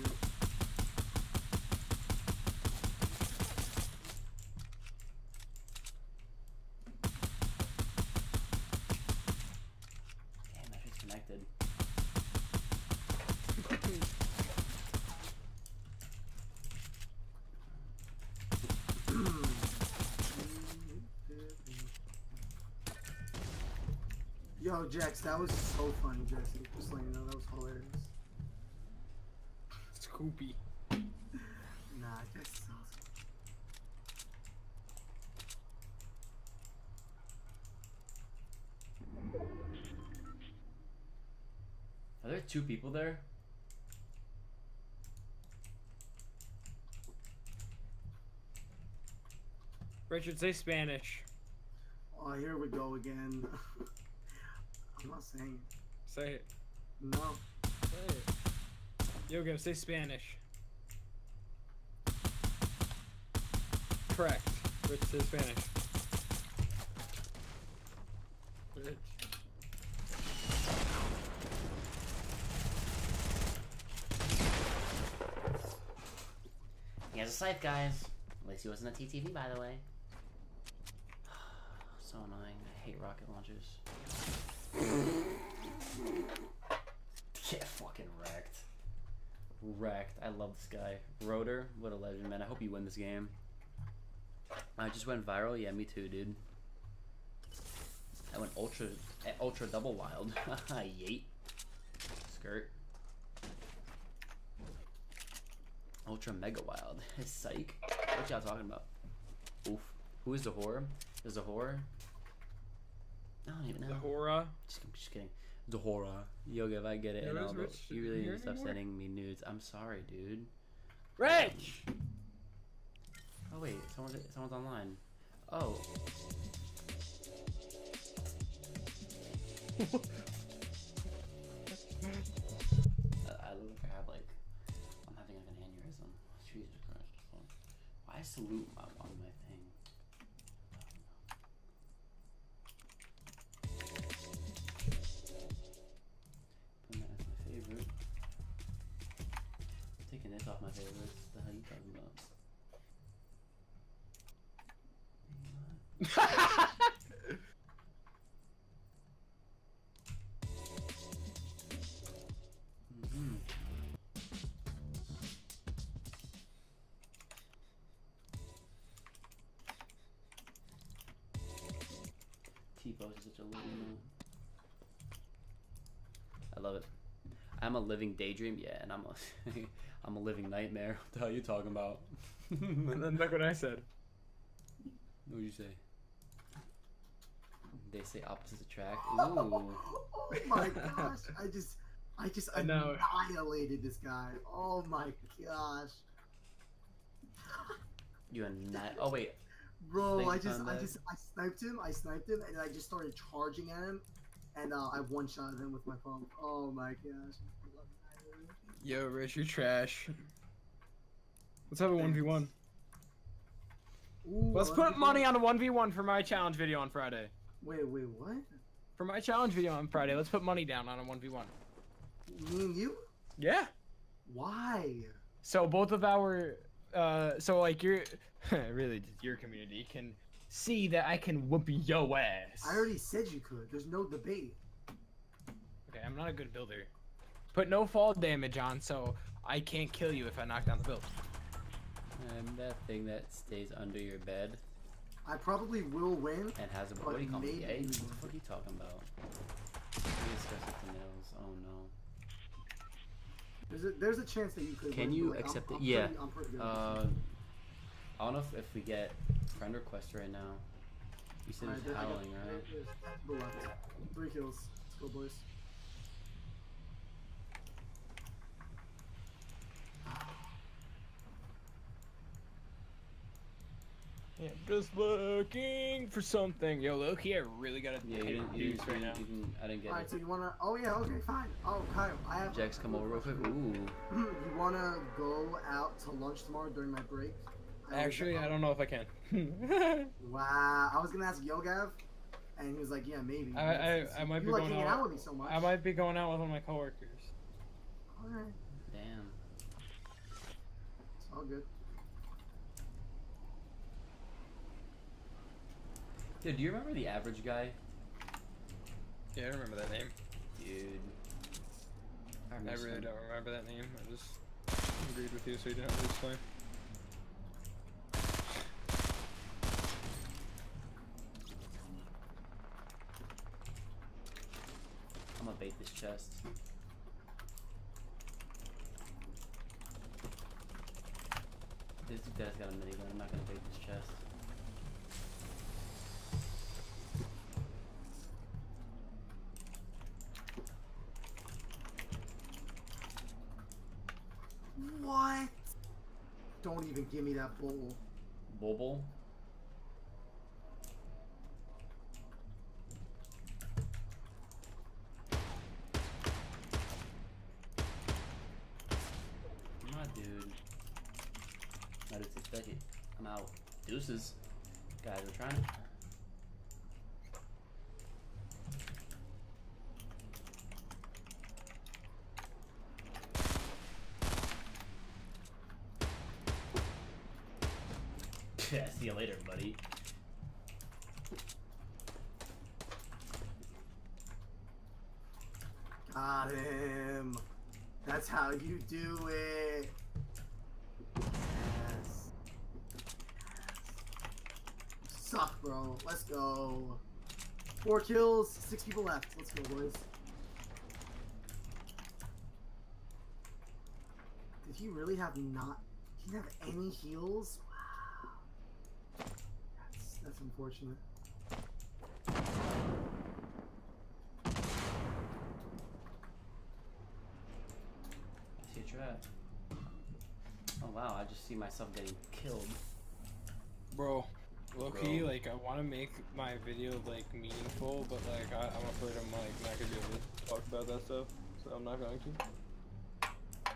Yo, Jax, that was so funny, Jax. Just letting you know, that was hilarious. Scoopy. Nah, Jax is awesome. Are there two people there? Richard, say Spanish. Oh, here we go again. I'm not saying it. Say it. No. Say it. Yogev, say Spanish. Correct. Rich, say Spanish. Rich. He has a scythe, guys. At least he wasn't a TTV, by the way. So annoying. I hate rocket launchers. Get fucking wrecked. Wrecked. I love this guy. Rotor, what a legend, man. I hope you win this game. I just went viral. Yeah, me too, dude. I went ultra double wild. Yeet. Skirt. Ultra mega wild. Psych. What y'all talking about? Oof. Who is the whore? Is the whore? I don't even know. Zahora. Just kidding. Zahora. Yogev, I get it. Yeah, and all, Rich, you really need to stop sending me nudes. I'm sorry, dude. Rich! Oh, wait. Someone's online. Oh. I look like I'm having like an aneurysm. Jesus Christ. I salute my, on my thing. Putting that as my favorite. Taking this off my favorites. What the hell are you talking about? I love it. I'm a living daydream, yeah, and I'm a living nightmare. What the hell are you talking about? That's not what I said. What did you say? They say opposites attract. Ooh. Oh my gosh! I just annihilated this guy. Oh my gosh! You annihilated. Oh wait. Bro, I sniped him, and I just started charging at him, and I one-shot him with my phone. Oh my gosh. Yo, Rich, you're trash. Let's have a 1v1. Ooh, let's put money on a 1v1 for my challenge video on Friday. Wait, what? For my challenge video on Friday, let's put money down on a 1v1. Me and you? Yeah. Why? So both of our... so like your, really your community can see that I can whoop your ass. I already said you could. There's no debate. Okay, I'm not a good builder. Put no fall damage on, so I can't kill you if I knock down the build. And that thing that stays under your bed. I probably will win. And has a body comedy. Hey, what are you talking about? We discussed something else. Oh no. There's a chance that you could. Can you accept it? Yeah. I don't know if we get friend requests right now. You said it was howling, right? 3 kills. Let's go, boys. Yeah, just looking for something. Yo, Loki, I really gotta do right now. I didn't get it. Alright, so you wanna... Oh, yeah, okay, fine. Oh, Kyle, I have... Jax, come over real quick. Ooh. You wanna go out to lunch tomorrow during my break? Actually, I don't know if I can. Wow. I was gonna ask Yogev, and he was like, yeah, maybe. I might be going out with me so much. I might be going out with one of my coworkers. Alright. Damn. It's all good. Dude, do you remember the average guy? Yeah, I remember that name. Dude. I really don't remember that name. I just agreed with you so you didn't have to explain. I'm gonna bait this chest. This guy's got a minigun. I'm not gonna bait this chest. What? Don't even give me that bowl. Bubble? Come on, dude. Not even expected. I'm out. Deuces. Guys, we're trying to... Yeah, see you later, buddy. Got him. That's how you do it. Yes. Suck, bro. Let's go. 4 kills, 6 people left. Let's go, boys. Did he really have not... He didn't have any heals? That's unfortunate. I see a trap. Oh wow, I just see myself getting killed. Bro, low-key, like, I want to make my video, like, meaningful, but, like, I'm afraid I'm, like, not going to be able to talk about that stuff, so I'm not going to.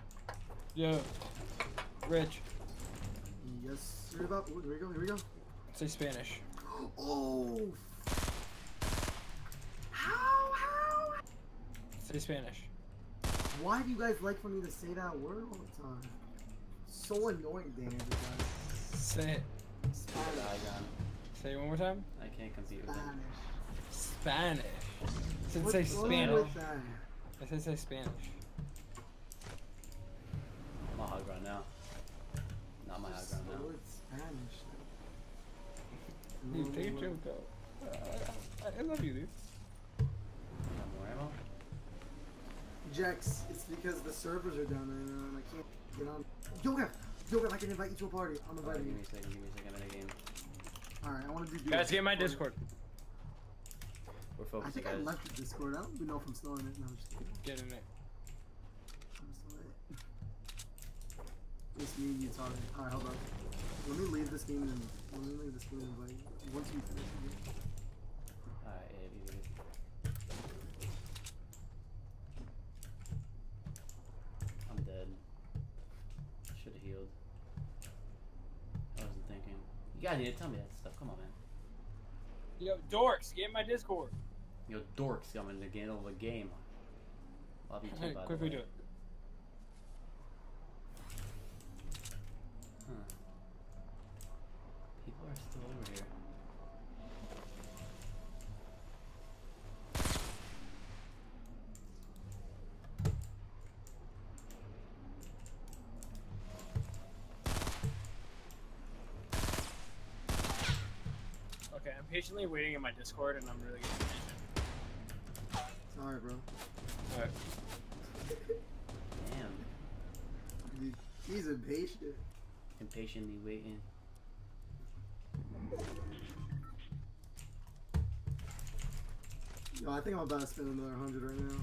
Yo, Rich. Yes, sir. Ooh, here we go, here we go. Say Spanish. Oh! How? Say Spanish. Why do you guys like for me to say that word all the time? So annoying, Dan. Say it. Spanish. Say it one more time. I can't conceive of it. Spanish. I said say Spanish. I said say Spanish. I'm on hog right now. Not my hog right now. Spanish. Dude, take a joke out. I love you, dude. More ammo? Jex, it's because the servers are down and I can't get on. Yogev, I can invite you to a party. I'm inviting you. Give me a second in the game. Alright, I want to do. Guys, get my Discord. We're focused, I think guys. I left the Discord. I don't even know if I'm still in it. No, I'm just kidding. Get in it. I'm still in it. It's me and you talking. Alright, hold on. Let me leave this game and like, once you finish the game. Alright, yeah, be good. I'm dead. Should have healed. I wasn't thinking. You guys need to tell me that stuff. Come on, man. Yo, dorks, get in my Discord. Yo, dorks, I'm in the game of a game. I'll be too bad. Quickly do it. Huh. People are still over here. Okay, I'm patiently waiting in my Discord and I'm really getting impatient. Sorry, bro. Alright. Damn. Dude, he's impatient. Impatiently waiting. Yo, I think I'm about to spend another 100 right now.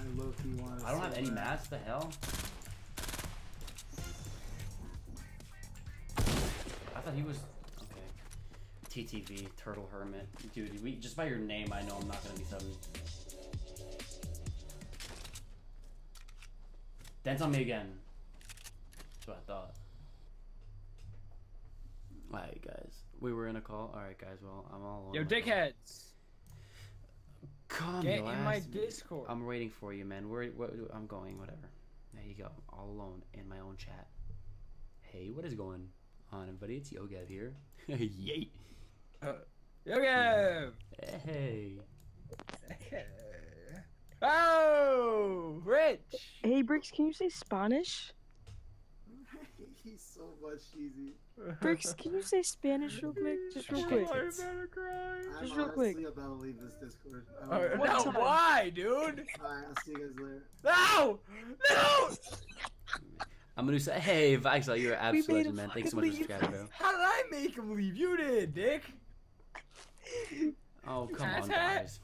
I low key want to. I don't have any mats, the hell? I thought he was. Okay. TTV, Turtle Hermit. Dude, just by your name, I know I'm not gonna be subbing. Dance on me again. I thought. Alright, guys. We were in a call. Alright, guys. Well, I'm all alone. Yo, dickheads! Come get in my Discord. I'm waiting for you, man. I'm going, whatever. There you go. I'm all alone in my own chat. Hey, what is going on, everybody? It's Yogev here. Yay! Yogev! Hey! Oh! Rich! Hey, Bricks, can you say Spanish? He's so much cheesy. Bricks, can you say Spanish real quick? Just real quick. I'm honestly about to leave this Discord. No, why, dude? Alright, I'll see you guys later. No! No! I'm gonna say, hey, Vaxel, you're an absolute legend, man. Thanks so much for subscribing, bro. How did I make him leave? You did, Dick. Oh, come on, guys.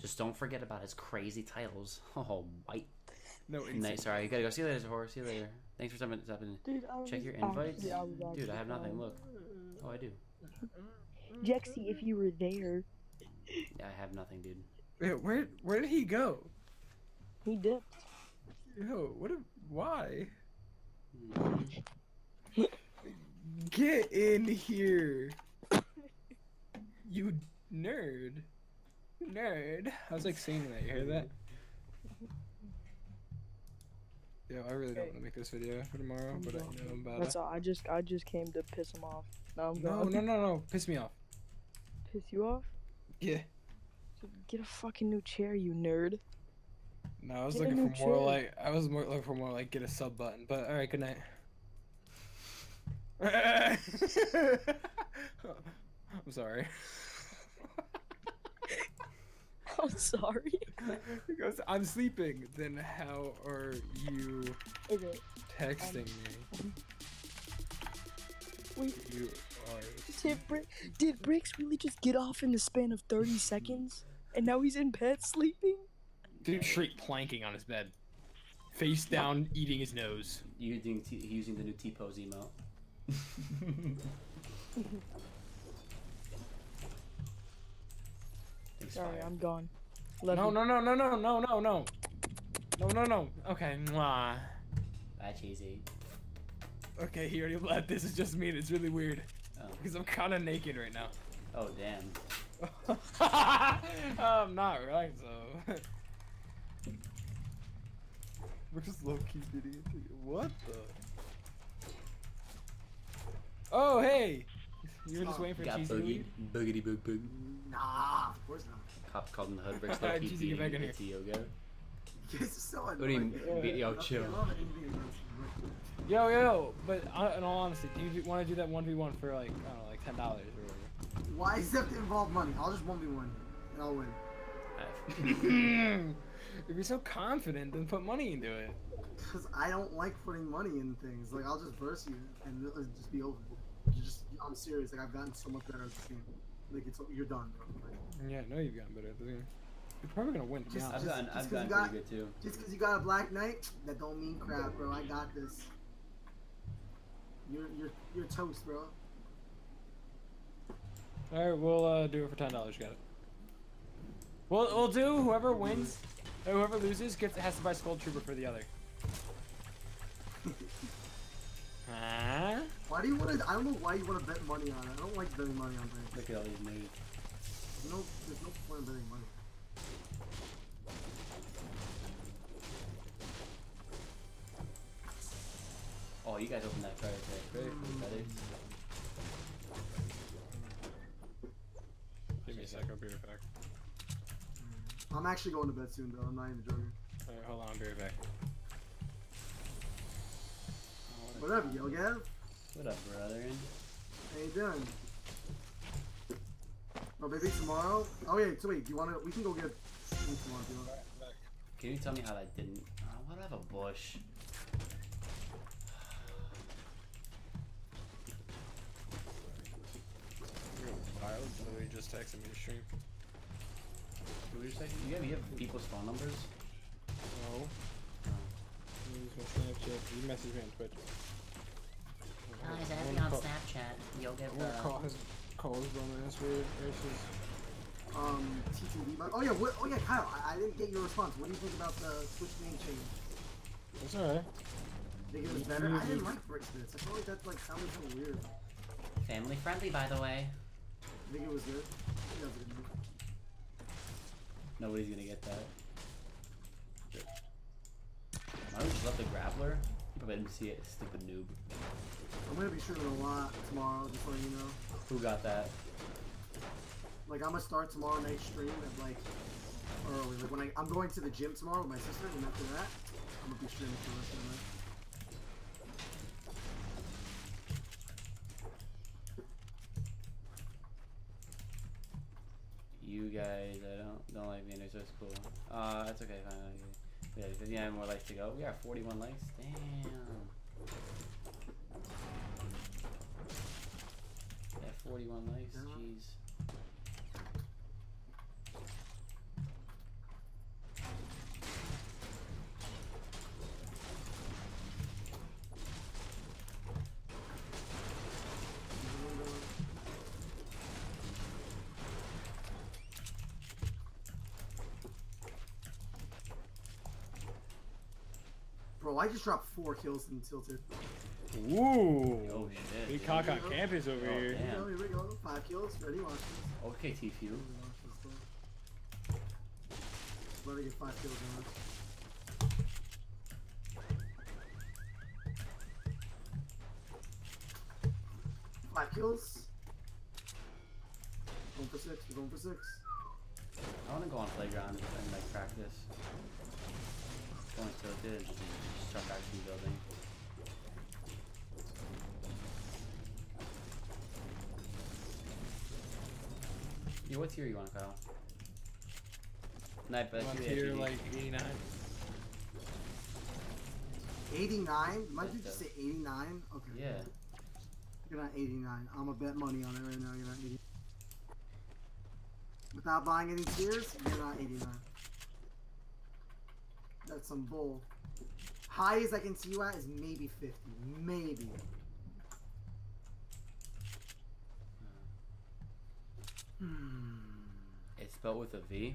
Just don't forget about his crazy titles. Oh, white. No, nice. Sorry, you gotta go. See you later, Zahor. See you later. Thanks for stopping. Dude, check your invites. Dude, I have nothing. Look. Oh, I do. Jexy, if you were there. Yeah, I have nothing, dude. Wait, where did he go? He dipped. Yo, why? Get in here. You nerd. Nerd. I was like saying that. You hear that? Yo, I really don't want to make this video for tomorrow, but I know I'm about it. That's all. I just came to piss him off. Now I'm going. No. Piss me off. Piss you off? Yeah. Get a fucking new chair, you nerd. No, I was looking for more like. I was more looking for more like get a sub button. But all right, good night. I'm sorry. I'm sorry. He goes, I'm sleeping. Then how are you texting me? Wait. You are. Did Bricks really just get off in the span of 30 seconds? And now he's in bed sleeping? Dude, straight planking on his bed. Face down, eating his nose. Using the new T-Pose emote. Sorry, I'm gone. No. Okay, mwah. Bye, cheesy. Okay, he already left. This is just me, and it's really weird. Because I'm kind of naked right now. Oh, damn. I'm not, right? So. We're just low-key idiots. What the? Oh, hey! You were just waiting for Cheesy to leave? Boogity boog boog. Nah, of course not. Cops called in the hood, breaks low-key Cheesy, get back in here. Yoga. This is so annoying. What do you mean? Yo, chill. Yo, but in all honesty, do you want to do that 1v1 for like, I don't know, like $10 or whatever? Why does that involve money? I'll just 1v1 and I'll win. If you're so confident, then put money into it. Because I don't like putting money in things. Like, I'll just verse you and it'll just be over. I'm serious. Like, I've gotten so much better at this game. Like, you're done, bro. Yeah, I know you've gotten better at this game. You're probably going to win. I've gotten pretty good, too. Just because you got a black knight, that don't mean crap, bro. I got this. You're toast, bro. Alright, we'll do it for $10. Got it. We'll do whoever wins. Whoever loses has to buy Skull Trooper for the other. Huh? Why do you want to? I don't know why you want to bet money on it. I don't like betting money on things. Look at all these moves. No, there's no point in betting money. Oh, you guys opened that card right there. Give me a sec. I'll be right back. I'm actually going to bed soon, though. I'm not even joking. Alright, hold on. I'll be right back. What up, Yogev? What up, brethren? How you doing? Oh, baby, tomorrow? Oh, yeah, so wait, do you want to... We can go get... Tomorrow, if you want. All right, I'm back. Can you tell me how that didn't... Oh, why do I have a bush? You're wild. Literally just texted me to stream. Do you have people's phone numbers? No. You use my Snapchat. You message me on Twitch. Oh, he's at me on Snapchat. You'll get the... Call his romance versus... TTV. Oh yeah, Kyle, I didn't get your response. What do you think about the Twitch name change? It's alright. Think it was better? I didn't like Brixness. I feel like that like sounded so weird. Family friendly, by the way. I think it was good. Yeah, it was good. Nobody's gonna get that. Good. I don't just left the grappler. I didn't see it, stupid noob. I'm gonna be shooting a lot tomorrow, just so you know. Who got that? Like, I'm gonna start tomorrow night's stream at like early. Like, when I'm going to the gym tomorrow with my sister, and after that, I'm gonna be streaming for the rest of the night. You guys, I don't like being there, so it's cool. That's okay, fine. We have 59 more likes to go. We are 41 likes. Damn. We have 41 likes. Jeez. I just dropped 4 kills in Tilted. Ooh! Oh shit. Big Kaka Camp is over here. Damn. Here we go. 5 kills. Ready? Watch this. Okay, TFU. Let me get 5 kills on this. Going for 6. We're going for 6. I want to go on playground and like practice. So it did just start back from building. Yeah, what tier you want, Kyle? Night, but tier like 89. 89? Might you just say 89? Okay. Yeah. You're not 89. I'm gonna bet money on it right now. You're not 89. Without buying any tiers, you're not 89. That's some bull. High as I can see you at is maybe 50. Maybe. It's spelled with a V.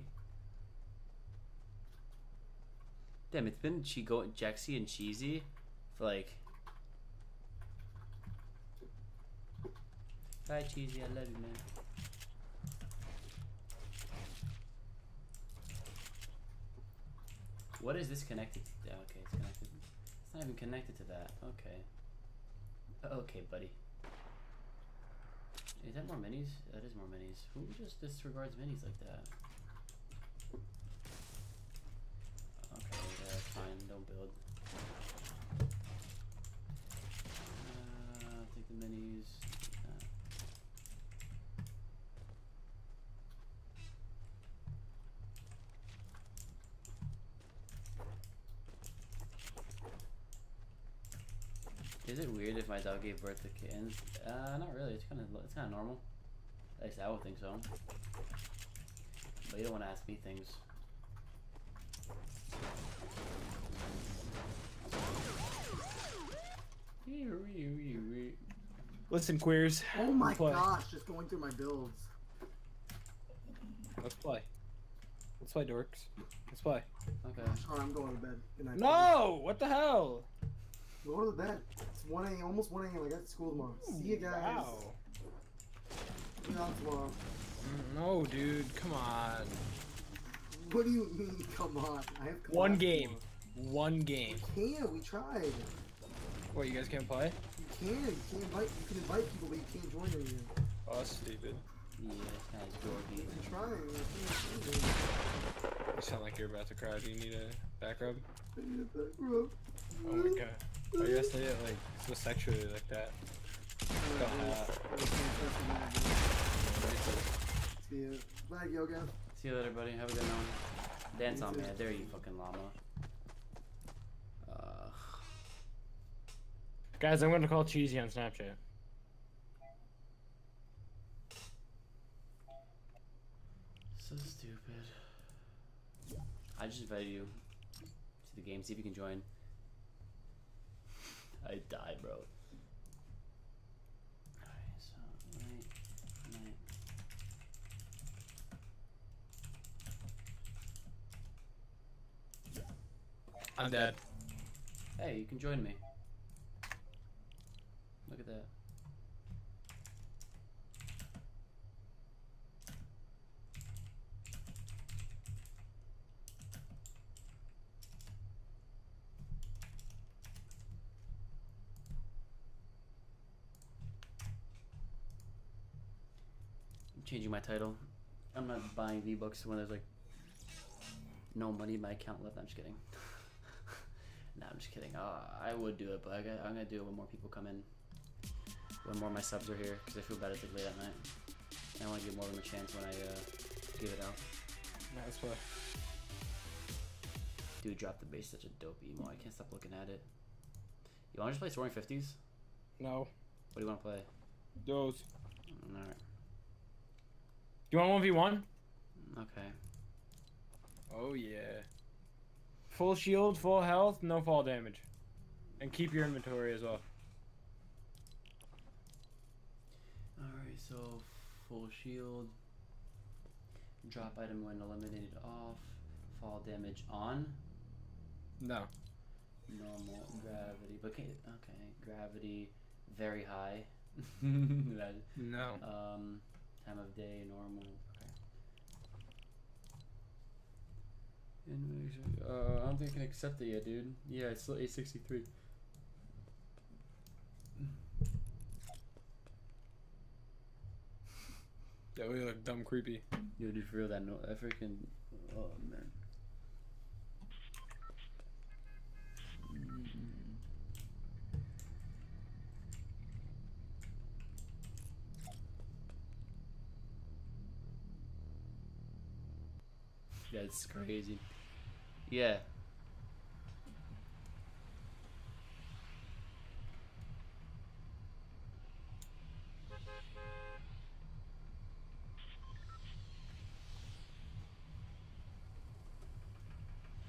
Damn, it's been Jexy and Cheesy for like Hi, Cheesy, I love you, man. What is this connected to? Oh, okay, it's connected. It's not even connected to that. Okay. Okay, buddy. Is that more minis? That is more minis. Who just disregards minis like that? Okay, fine. Don't build. Take the minis. Is it weird if my dog gave birth to kittens? Not really. It's kind of normal. At least I would think so. But you don't want to ask me things. Listen, queers. Oh my gosh! Just going through my builds. Let's play. Let's play, dorks. Let's play. Okay. Sorry, I'm going to bed. Good night. No! What the hell? Go to the bed. It's 1 a.m. Almost 1 a.m. I got to school tomorrow. See you guys. Wow. Not tomorrow. No, dude. Come on. What do you mean, come on? I have one game. One game. We can't. We tried. What, you guys can't play? You can. You can invite people, but you can't join them here. Oh, that's stupid. Yeah, that's kind of dorky. I'm trying. You sound like you're about to cry. Do you need a back rub? I need a back rub. Oh my god. Oh, you guys did it like so sexually like that. Go ahead. See you. Bye, Yogev. See you later, buddy. Have a good one. Dance on me. There you fucking llama. Guys, I'm gonna call Cheesy on Snapchat. So stupid. I just invited you to the game. See if you can join. I died, bro. Alright, so night. I'm dead. Hey, you can join me. Look at that. Changing my title. I'm not buying V-Bucks when there's like no money in my account left. I'm just kidding. Nah, I'm just kidding. I would do it, but I'm gonna do it when more people come in, when more of my subs are here, because I feel better late at night. And I want to give more of them a chance when I give it out. Nice play. Dude, drop the bass. Such a dope emo. I can't stop looking at it. You want to just play Soaring 50s? No. What do you want to play? Those. All right. You want 1v1? Okay. Oh yeah. Full shield, full health, no fall damage. And keep your inventory as well. Alright, so full shield. Drop item when eliminated off. Fall damage on? No. Normal gravity. But okay, gravity very high. No. Time of day, normal. Okay. I don't think I can accept it yet, dude. Yeah, it's still 863. Yeah, we look dumb creepy. Yo, dude, for real, that no, that freaking. Oh, man. That's crazy. Yeah.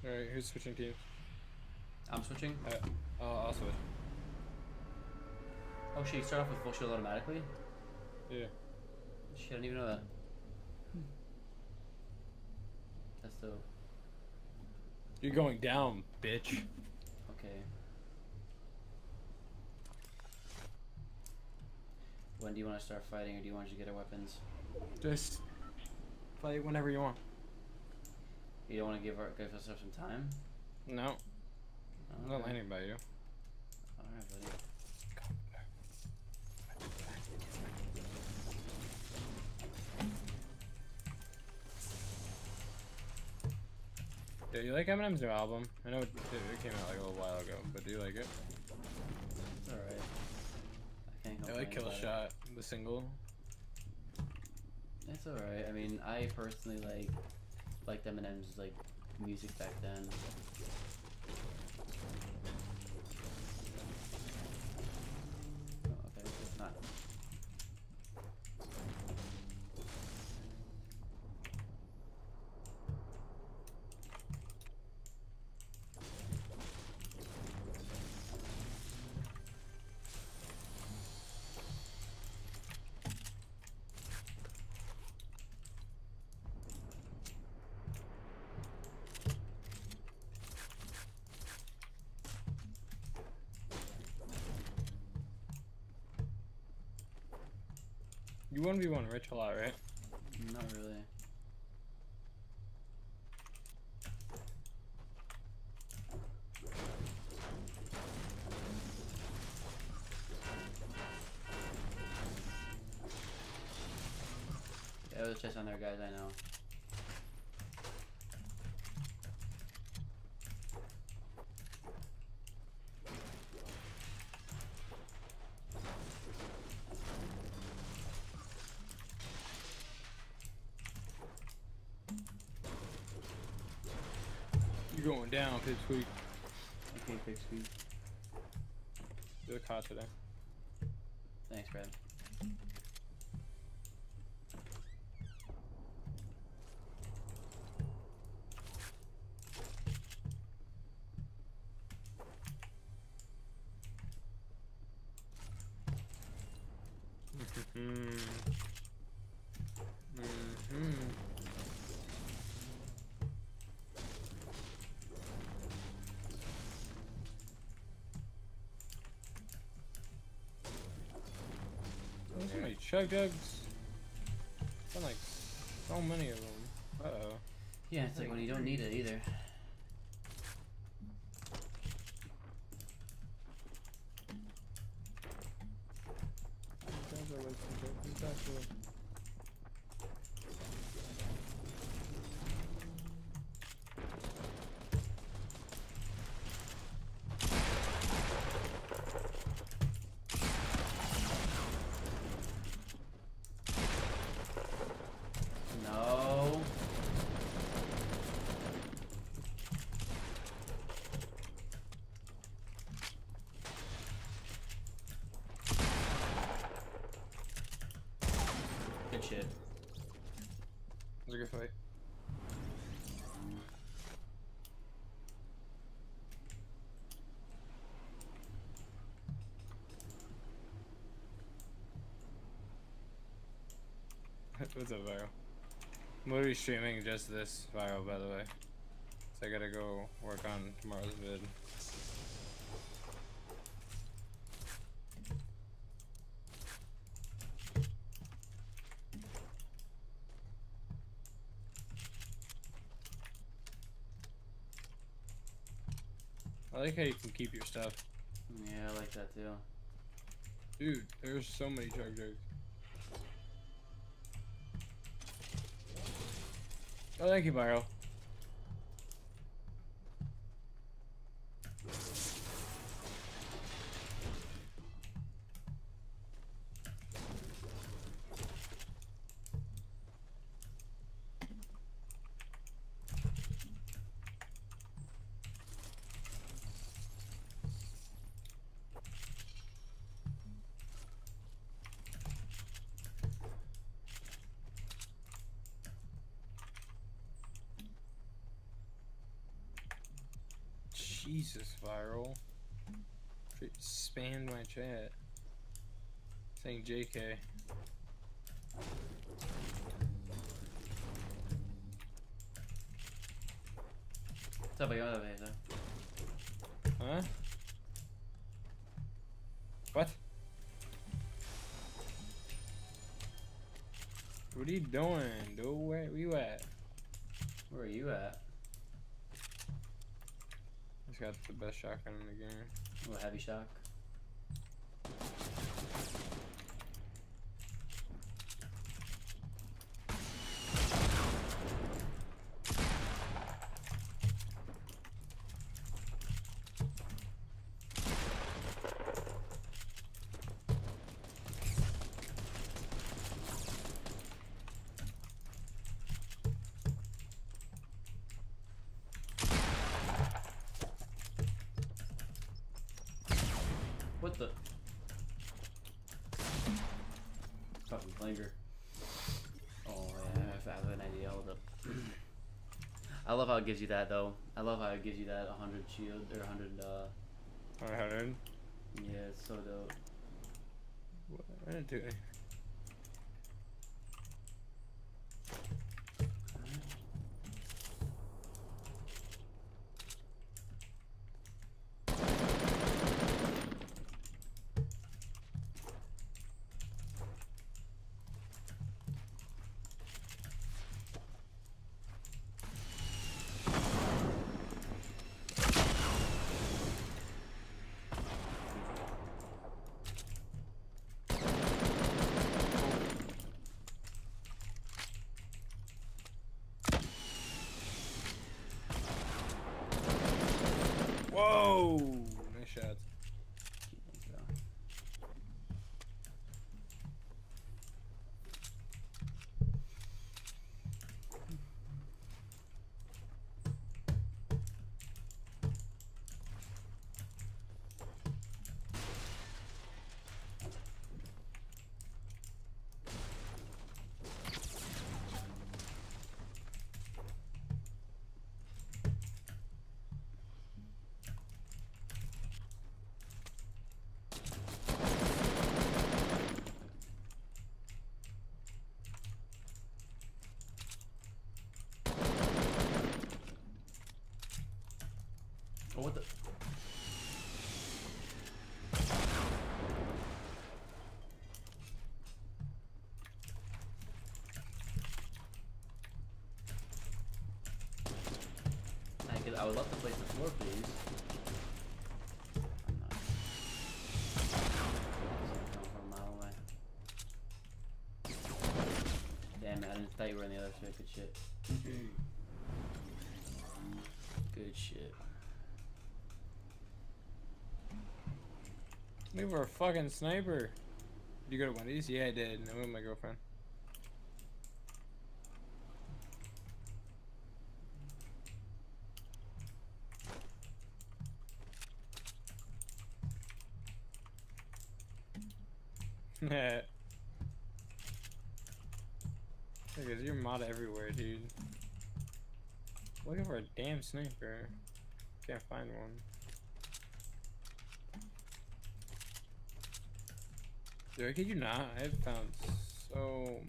Alright, who's switching teams? I'm switching? I'll switch. Oh shit, you start off with full shield automatically? Yeah. Shit, I don't even know that. So you're going down, bitch. Okay. When do you want to start fighting, or do you want to get our weapons? Just fight whenever you want. You don't want to give us some time? No. Okay. I'm not landing by you. Alright, buddy. Do you like Eminem's new album? I know it came out like a little while ago, but do you like it? It's alright. I like Kill Shot, the single. It's alright. I mean, I personally liked Eminem's music back then. Oh, okay, it's not. You 1v1 Rich a lot, right? Not really. Yeah, there's chests on there, guys, I know. Going down, Pipsqueak. Okay, Pipsqueak. You look hot today. Thanks, Brad. Chug Jugs. I've done like so many of them. Uh oh. Yeah, it's like when you don't need it either. Shit. It was a good fight. What's up, Viral? I'm literally streaming just this, Viral, by the way. So I gotta go work on tomorrow's vid. I like how you can keep your stuff. Yeah, I like that too. Dude, there's so many Chug Jugs. Oh, thank you, Viral. Jesus, Viral. Spammed my chat. Saying JK. What's up, Yogev? Huh? What? What are you doing, dude? Where are you at? Where are you at? He's got the best shotgun in the game. A little heavy shock. What the? Fucking flanger. Oh, yeah, I have an idea. Hold up. I love how it gives you that, though. I love how it gives you that 100 shield, or 100, 100? Yeah, it's so dope. What? I didn't do anything. Whoa! Nice shots. Oh, what the? I would love to place the floor, please. I'm not. Damn it, I didn't thought you were on the other side. Good shit. Good shit. We were a fucking sniper. Did you go to one of these? Yeah, I did. And I went with my girlfriend. Yeah. Because you're mod everywhere, dude. Looking for a damn sniper. Can't find one. Dude, I kid you not, I've found so...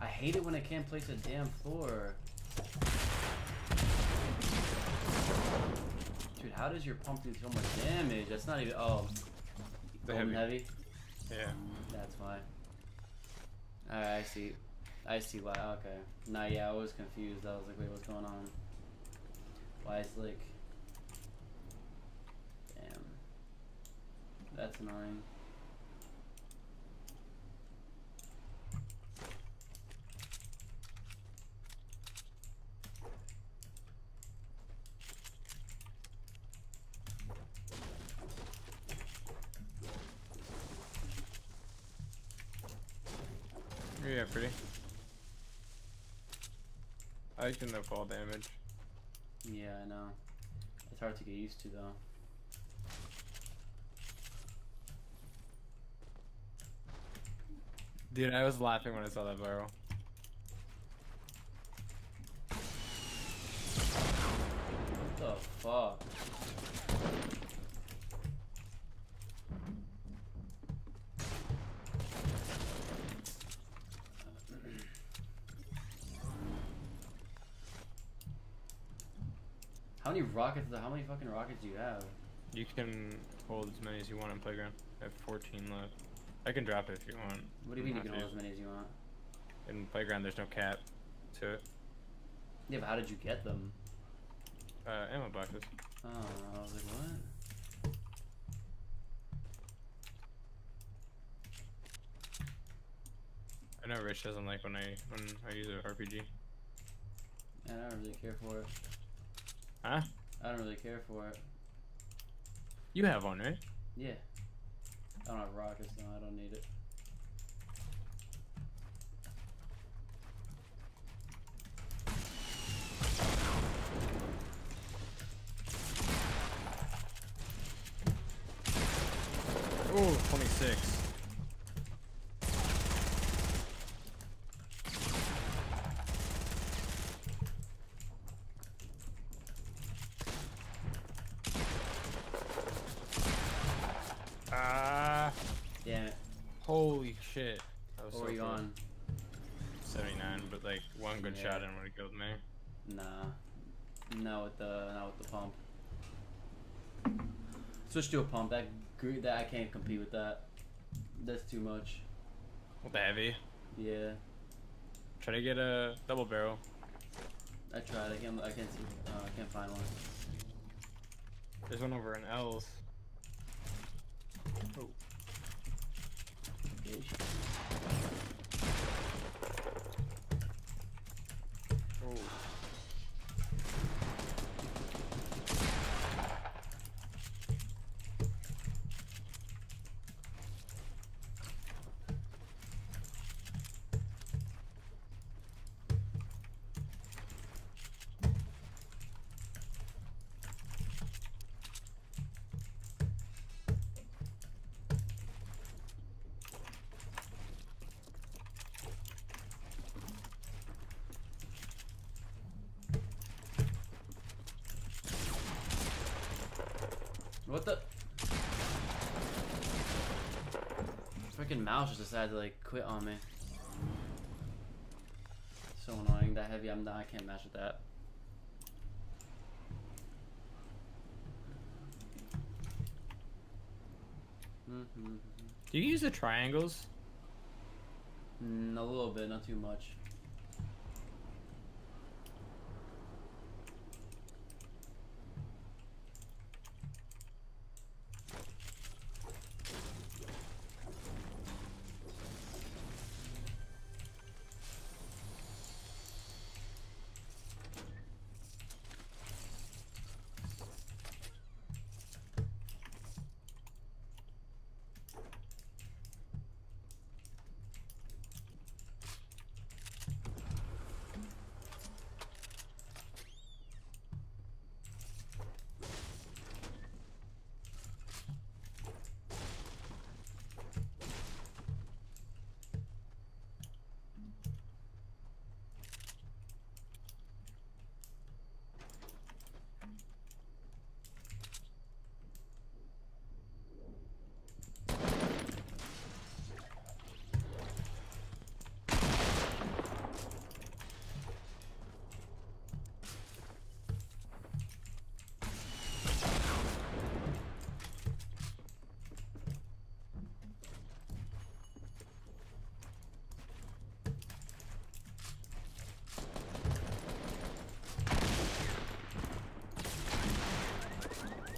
I hate it when I can't place a damn floor. Dude, how does your pump do so much damage? That's not even. Oh, the heavy. Yeah. That's why. Alright, I see. I see why. Okay. Nah, yeah, I was confused. I was like, wait, what's going on? Why it's like. Damn. That's annoying. Yeah, pretty. I like the fall damage. Yeah, I know. It's hard to get used to, though. Dude, I was laughing when I saw that barrel. What the fuck? How many rockets? How many fucking rockets do you have? You can hold as many as you want on playground. I have 14 left. I can drop it if you want. What do you mean you can hold as many as you want? In playground, there's no cap to it. Yeah, but how did you get them? Ammo boxes. Oh, I was like, what? I know Rich doesn't like when I use an RPG. I don't really care for it. Huh? I don't really care for it. You have one, right? Yeah. I don't have rockets, so I don't need it. Ooh, 26. Shit. What were you on? 79, but like one good shot and would have killed me. Nah. Not with the pump. Switch to a pump. That I can't compete with that. That's too much. With the heavy? Yeah. Try to get a double barrel. I tried. I can't see. I can't find one. There's one over in L's. Oh. Oh. What the? Freaking mouse just decided to like quit on me. So annoying. That heavy, I can't match with that. Do you use the triangles? A little bit, not too much.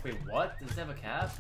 Wait, what? Does it have a cap?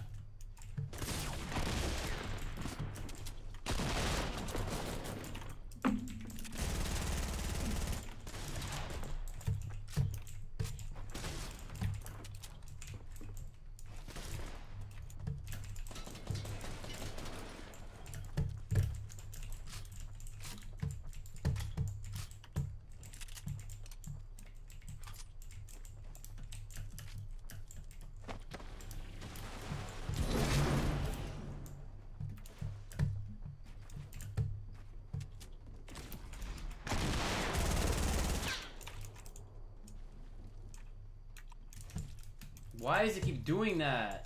Why does it keep doing that?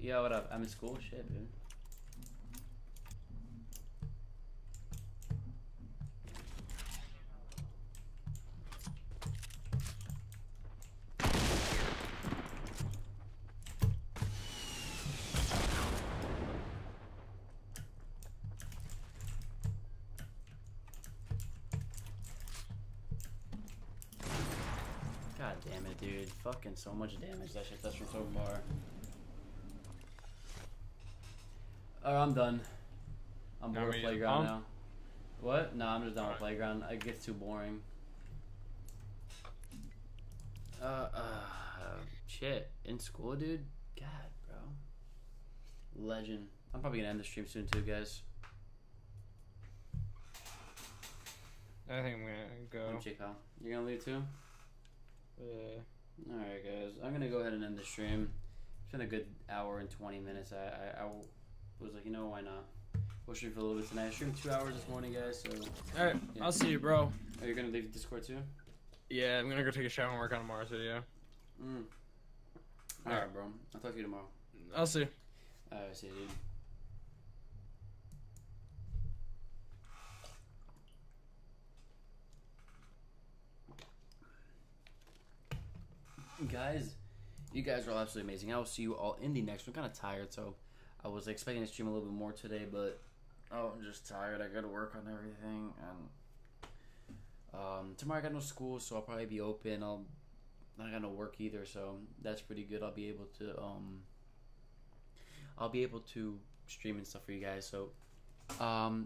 Yeah, what up? I'm in school? Shit, dude. God damn it, dude. Fucking so much damage that shit does from so far. Oh, I'm done. I'm bored with Playground now. What? No, I'm just done with Playground. It gets too boring. Shit. In school, dude? God, bro. Legend. I'm probably gonna end the stream soon, too, guys. I think I'm gonna go. You're gonna leave, too? Alright, guys. I'm gonna go ahead and end the stream. It's been a good hour and 20 minutes. I was like, you know, why not? We'll stream for a little bit tonight. I streamed 2 hours this morning, guys, so... Alright, yeah. I'll see you, bro. Are you going to leave Discord, too? Yeah, I'm going to go take a shower and work on tomorrow's video. Mm. Alright, bro. I'll talk to you tomorrow. I'll see you. Alright, see you, dude. Guys, you guys are all absolutely amazing. I will see you all in the next one. I'm kind of tired, so... I was expecting to stream a little bit more today, but I'm just tired. I got to work on everything, and tomorrow I got no school, so I'll probably be open. I got no work either, so that's pretty good. I'll be able to stream and stuff for you guys. So,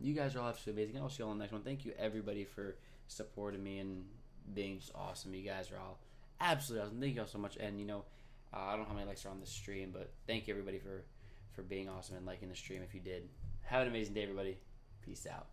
you guys are all absolutely amazing. I'll see you all in the next one. Thank you everybody for supporting me and being just awesome. You guys are all absolutely awesome. Thank you all so much. And you know, I don't know how many likes are on this stream, but thank you everybody for being awesome and liking the stream if you did. Have an amazing day, everybody. Peace out.